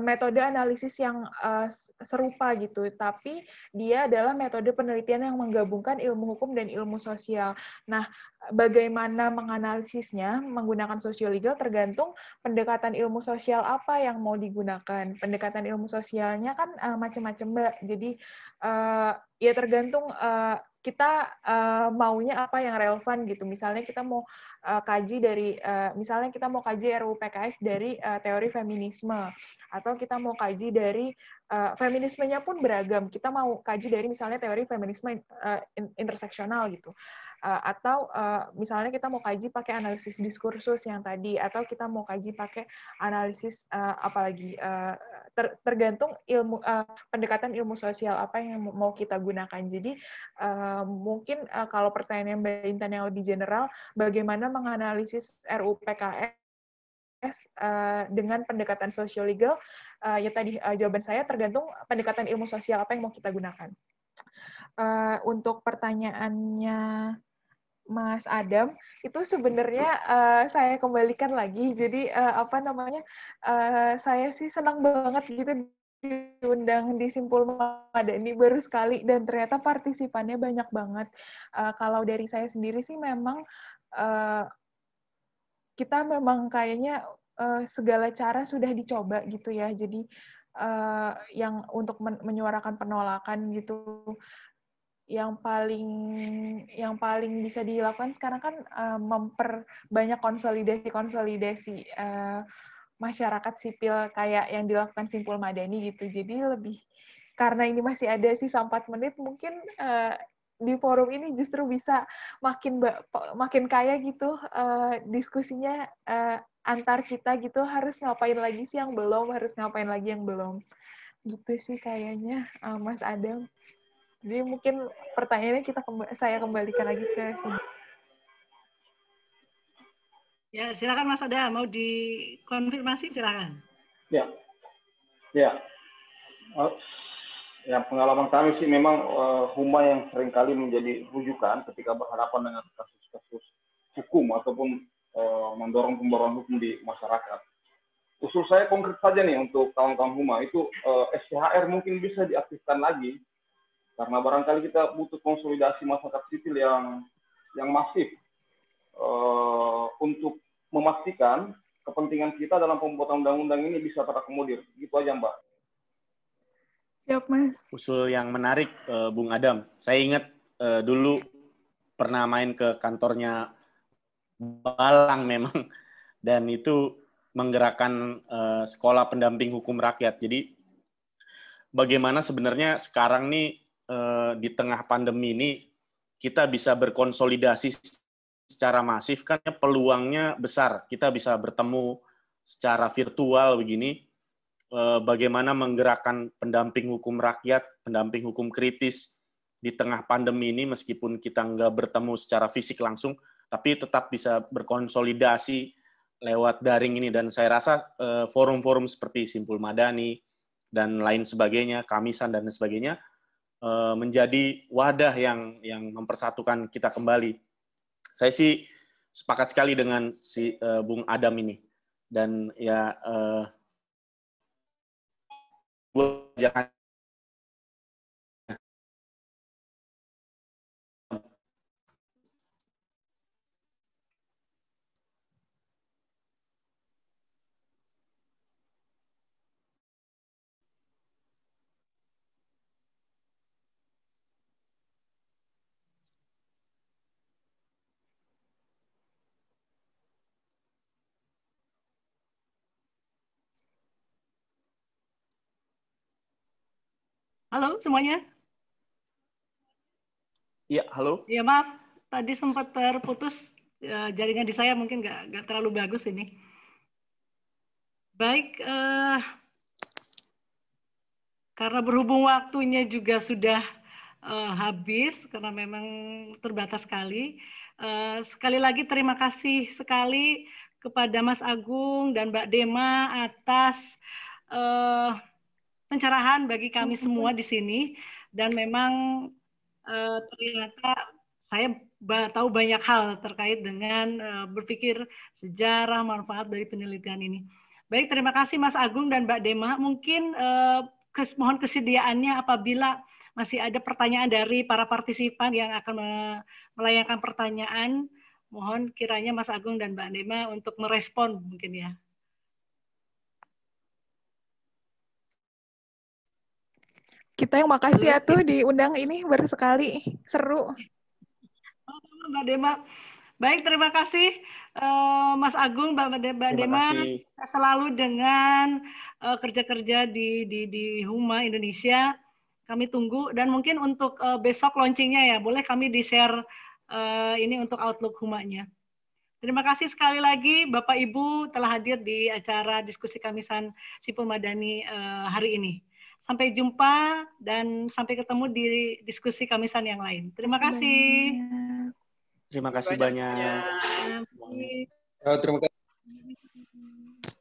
metode analisis yang uh, serupa gitu, tapi dia adalah metode penelitian yang menggabungkan ilmu hukum dan ilmu sosial. Nah, bagaimana menganalisisnya menggunakan socio-legal tergantung pendekatan ilmu sosial apa yang mau digunakan. Pendekatan ilmu sosialnya kan uh, macam-macam, Mbak. Jadi uh, ya tergantung uh, kita uh, maunya apa yang relevan gitu. Misalnya kita mau uh, kaji dari, uh, misalnya kita mau kaji R U U P K S dari uh, teori feminisme, atau kita mau kaji dari uh, feminismenya pun beragam. Kita mau kaji dari misalnya teori feminisme uh, interseksional gitu, uh, atau uh, misalnya kita mau kaji pakai analisis diskursus yang tadi, atau kita mau kaji pakai analisis uh, apalagi. Uh, Ter, tergantung ilmu uh, pendekatan ilmu sosial apa yang mau kita gunakan. Jadi uh, mungkin uh, kalau pertanyaan Mbak Intan yang lebih general, bagaimana menganalisis R U U P K S uh, dengan pendekatan sosiolegal, uh, ya tadi uh, jawaban saya tergantung pendekatan ilmu sosial apa yang mau kita gunakan. Uh, untuk pertanyaannya Mas Adam, itu sebenarnya uh, saya kembalikan lagi. Jadi uh, apa namanya, uh, saya sih senang banget gitu diundang di Simpul Madani, baru sekali, dan ternyata partisipannya banyak banget. Uh, kalau dari saya sendiri sih memang uh, kita memang kayaknya uh, segala cara sudah dicoba gitu ya. Jadi uh, yang untuk men menyuarakan penolakan gitu, yang paling yang paling bisa dilakukan sekarang kan uh, memperbanyak konsolidasi-konsolidasi uh, masyarakat sipil kayak yang dilakukan Simpul Madani gitu. Jadi lebih, karena ini masih ada sisa empat menit, mungkin uh, di forum ini justru bisa makin makin kaya gitu uh, diskusinya uh, antar kita gitu. Harus ngapain lagi sih yang belum, harus ngapain lagi yang belum gitu sih kayaknya, uh, Mas Adam. Jadi mungkin pertanyaannya kita kemb saya kembalikan lagi ke sini. Ya, silakan Mas Ada, mau dikonfirmasi silakan. Ya, ya. Oh, ya, pengalaman kami sih memang uh, Huma yang seringkali menjadi rujukan ketika berhadapan dengan kasus-kasus hukum ataupun uh, mendorong pemberantasan hukum di masyarakat. Usul saya konkret saja nih untuk kawan-kawan Huma itu, uh, S C H R mungkin bisa diaktifkan lagi. Karena barangkali kita butuh konsolidasi masyarakat sipil yang yang masif uh, untuk memastikan kepentingan kita dalam pembuatan undang-undang ini bisa terakomodir. Gitu aja, Mbak. Siap, Mas. Usul yang menarik, uh, Bung Adam. Saya ingat uh, dulu pernah main ke kantornya Balang memang, dan itu menggerakkan uh, sekolah pendamping hukum rakyat. Jadi bagaimana sebenarnya sekarang nih, di tengah pandemi ini kita bisa berkonsolidasi secara masif, kan peluangnya besar, kita bisa bertemu secara virtual begini, bagaimana menggerakkan pendamping hukum rakyat, pendamping hukum kritis di tengah pandemi ini, meskipun kita nggak bertemu secara fisik langsung, tapi tetap bisa berkonsolidasi lewat daring ini. Dan saya rasa forum-forum seperti Simpul Madani dan lain sebagainya, Kamisan dan sebagainya, menjadi wadah yang yang mempersatukan kita kembali. Saya sih sepakat sekali dengan si uh, Bung Adam ini, dan ya uh, gua jangan Halo semuanya. Iya, halo. Iya, maaf. Tadi sempat terputus jaringan di saya, mungkin nggak, nggak terlalu bagus ini. Baik, eh, karena berhubung waktunya juga sudah eh, habis, karena memang terbatas sekali, Uh, sekali lagi terima kasih sekali kepada Mas Agung dan Mbak Dema atas uh, pencerahan bagi kami semua di sini. Dan memang uh, ternyata saya tahu banyak hal terkait dengan uh, berpikir sejarah manfaat dari penelitian ini. Baik, terima kasih Mas Agung dan Mbak Dema. Mungkin uh, kes, mohon kesediaannya apabila masih ada pertanyaan dari para partisipan yang akan melayangkan pertanyaan. Mohon kiranya Mas Agung dan Mbak Dema untuk merespon mungkin ya. Kita yang makasih ya tuh diundang ini baru sekali. Seru. Oh, Mbak Dema. Baik, terima kasih uh, Mas Agung, Mbak Dema. Selalu dengan kerja-kerja uh, di, di, di Huma Indonesia. Kami tunggu, dan mungkin untuk uh, besok launchingnya ya, boleh kami di-share uh, ini untuk Outlook Humanya. Terima kasih sekali lagi Bapak-Ibu telah hadir di acara Diskusi Kamisan Simpul Madani uh, hari ini. Sampai jumpa dan sampai ketemu di Diskusi Kamisan yang lain. Terima kasih. Terima kasih banyak. Terima kasih banyak. Terima kasih.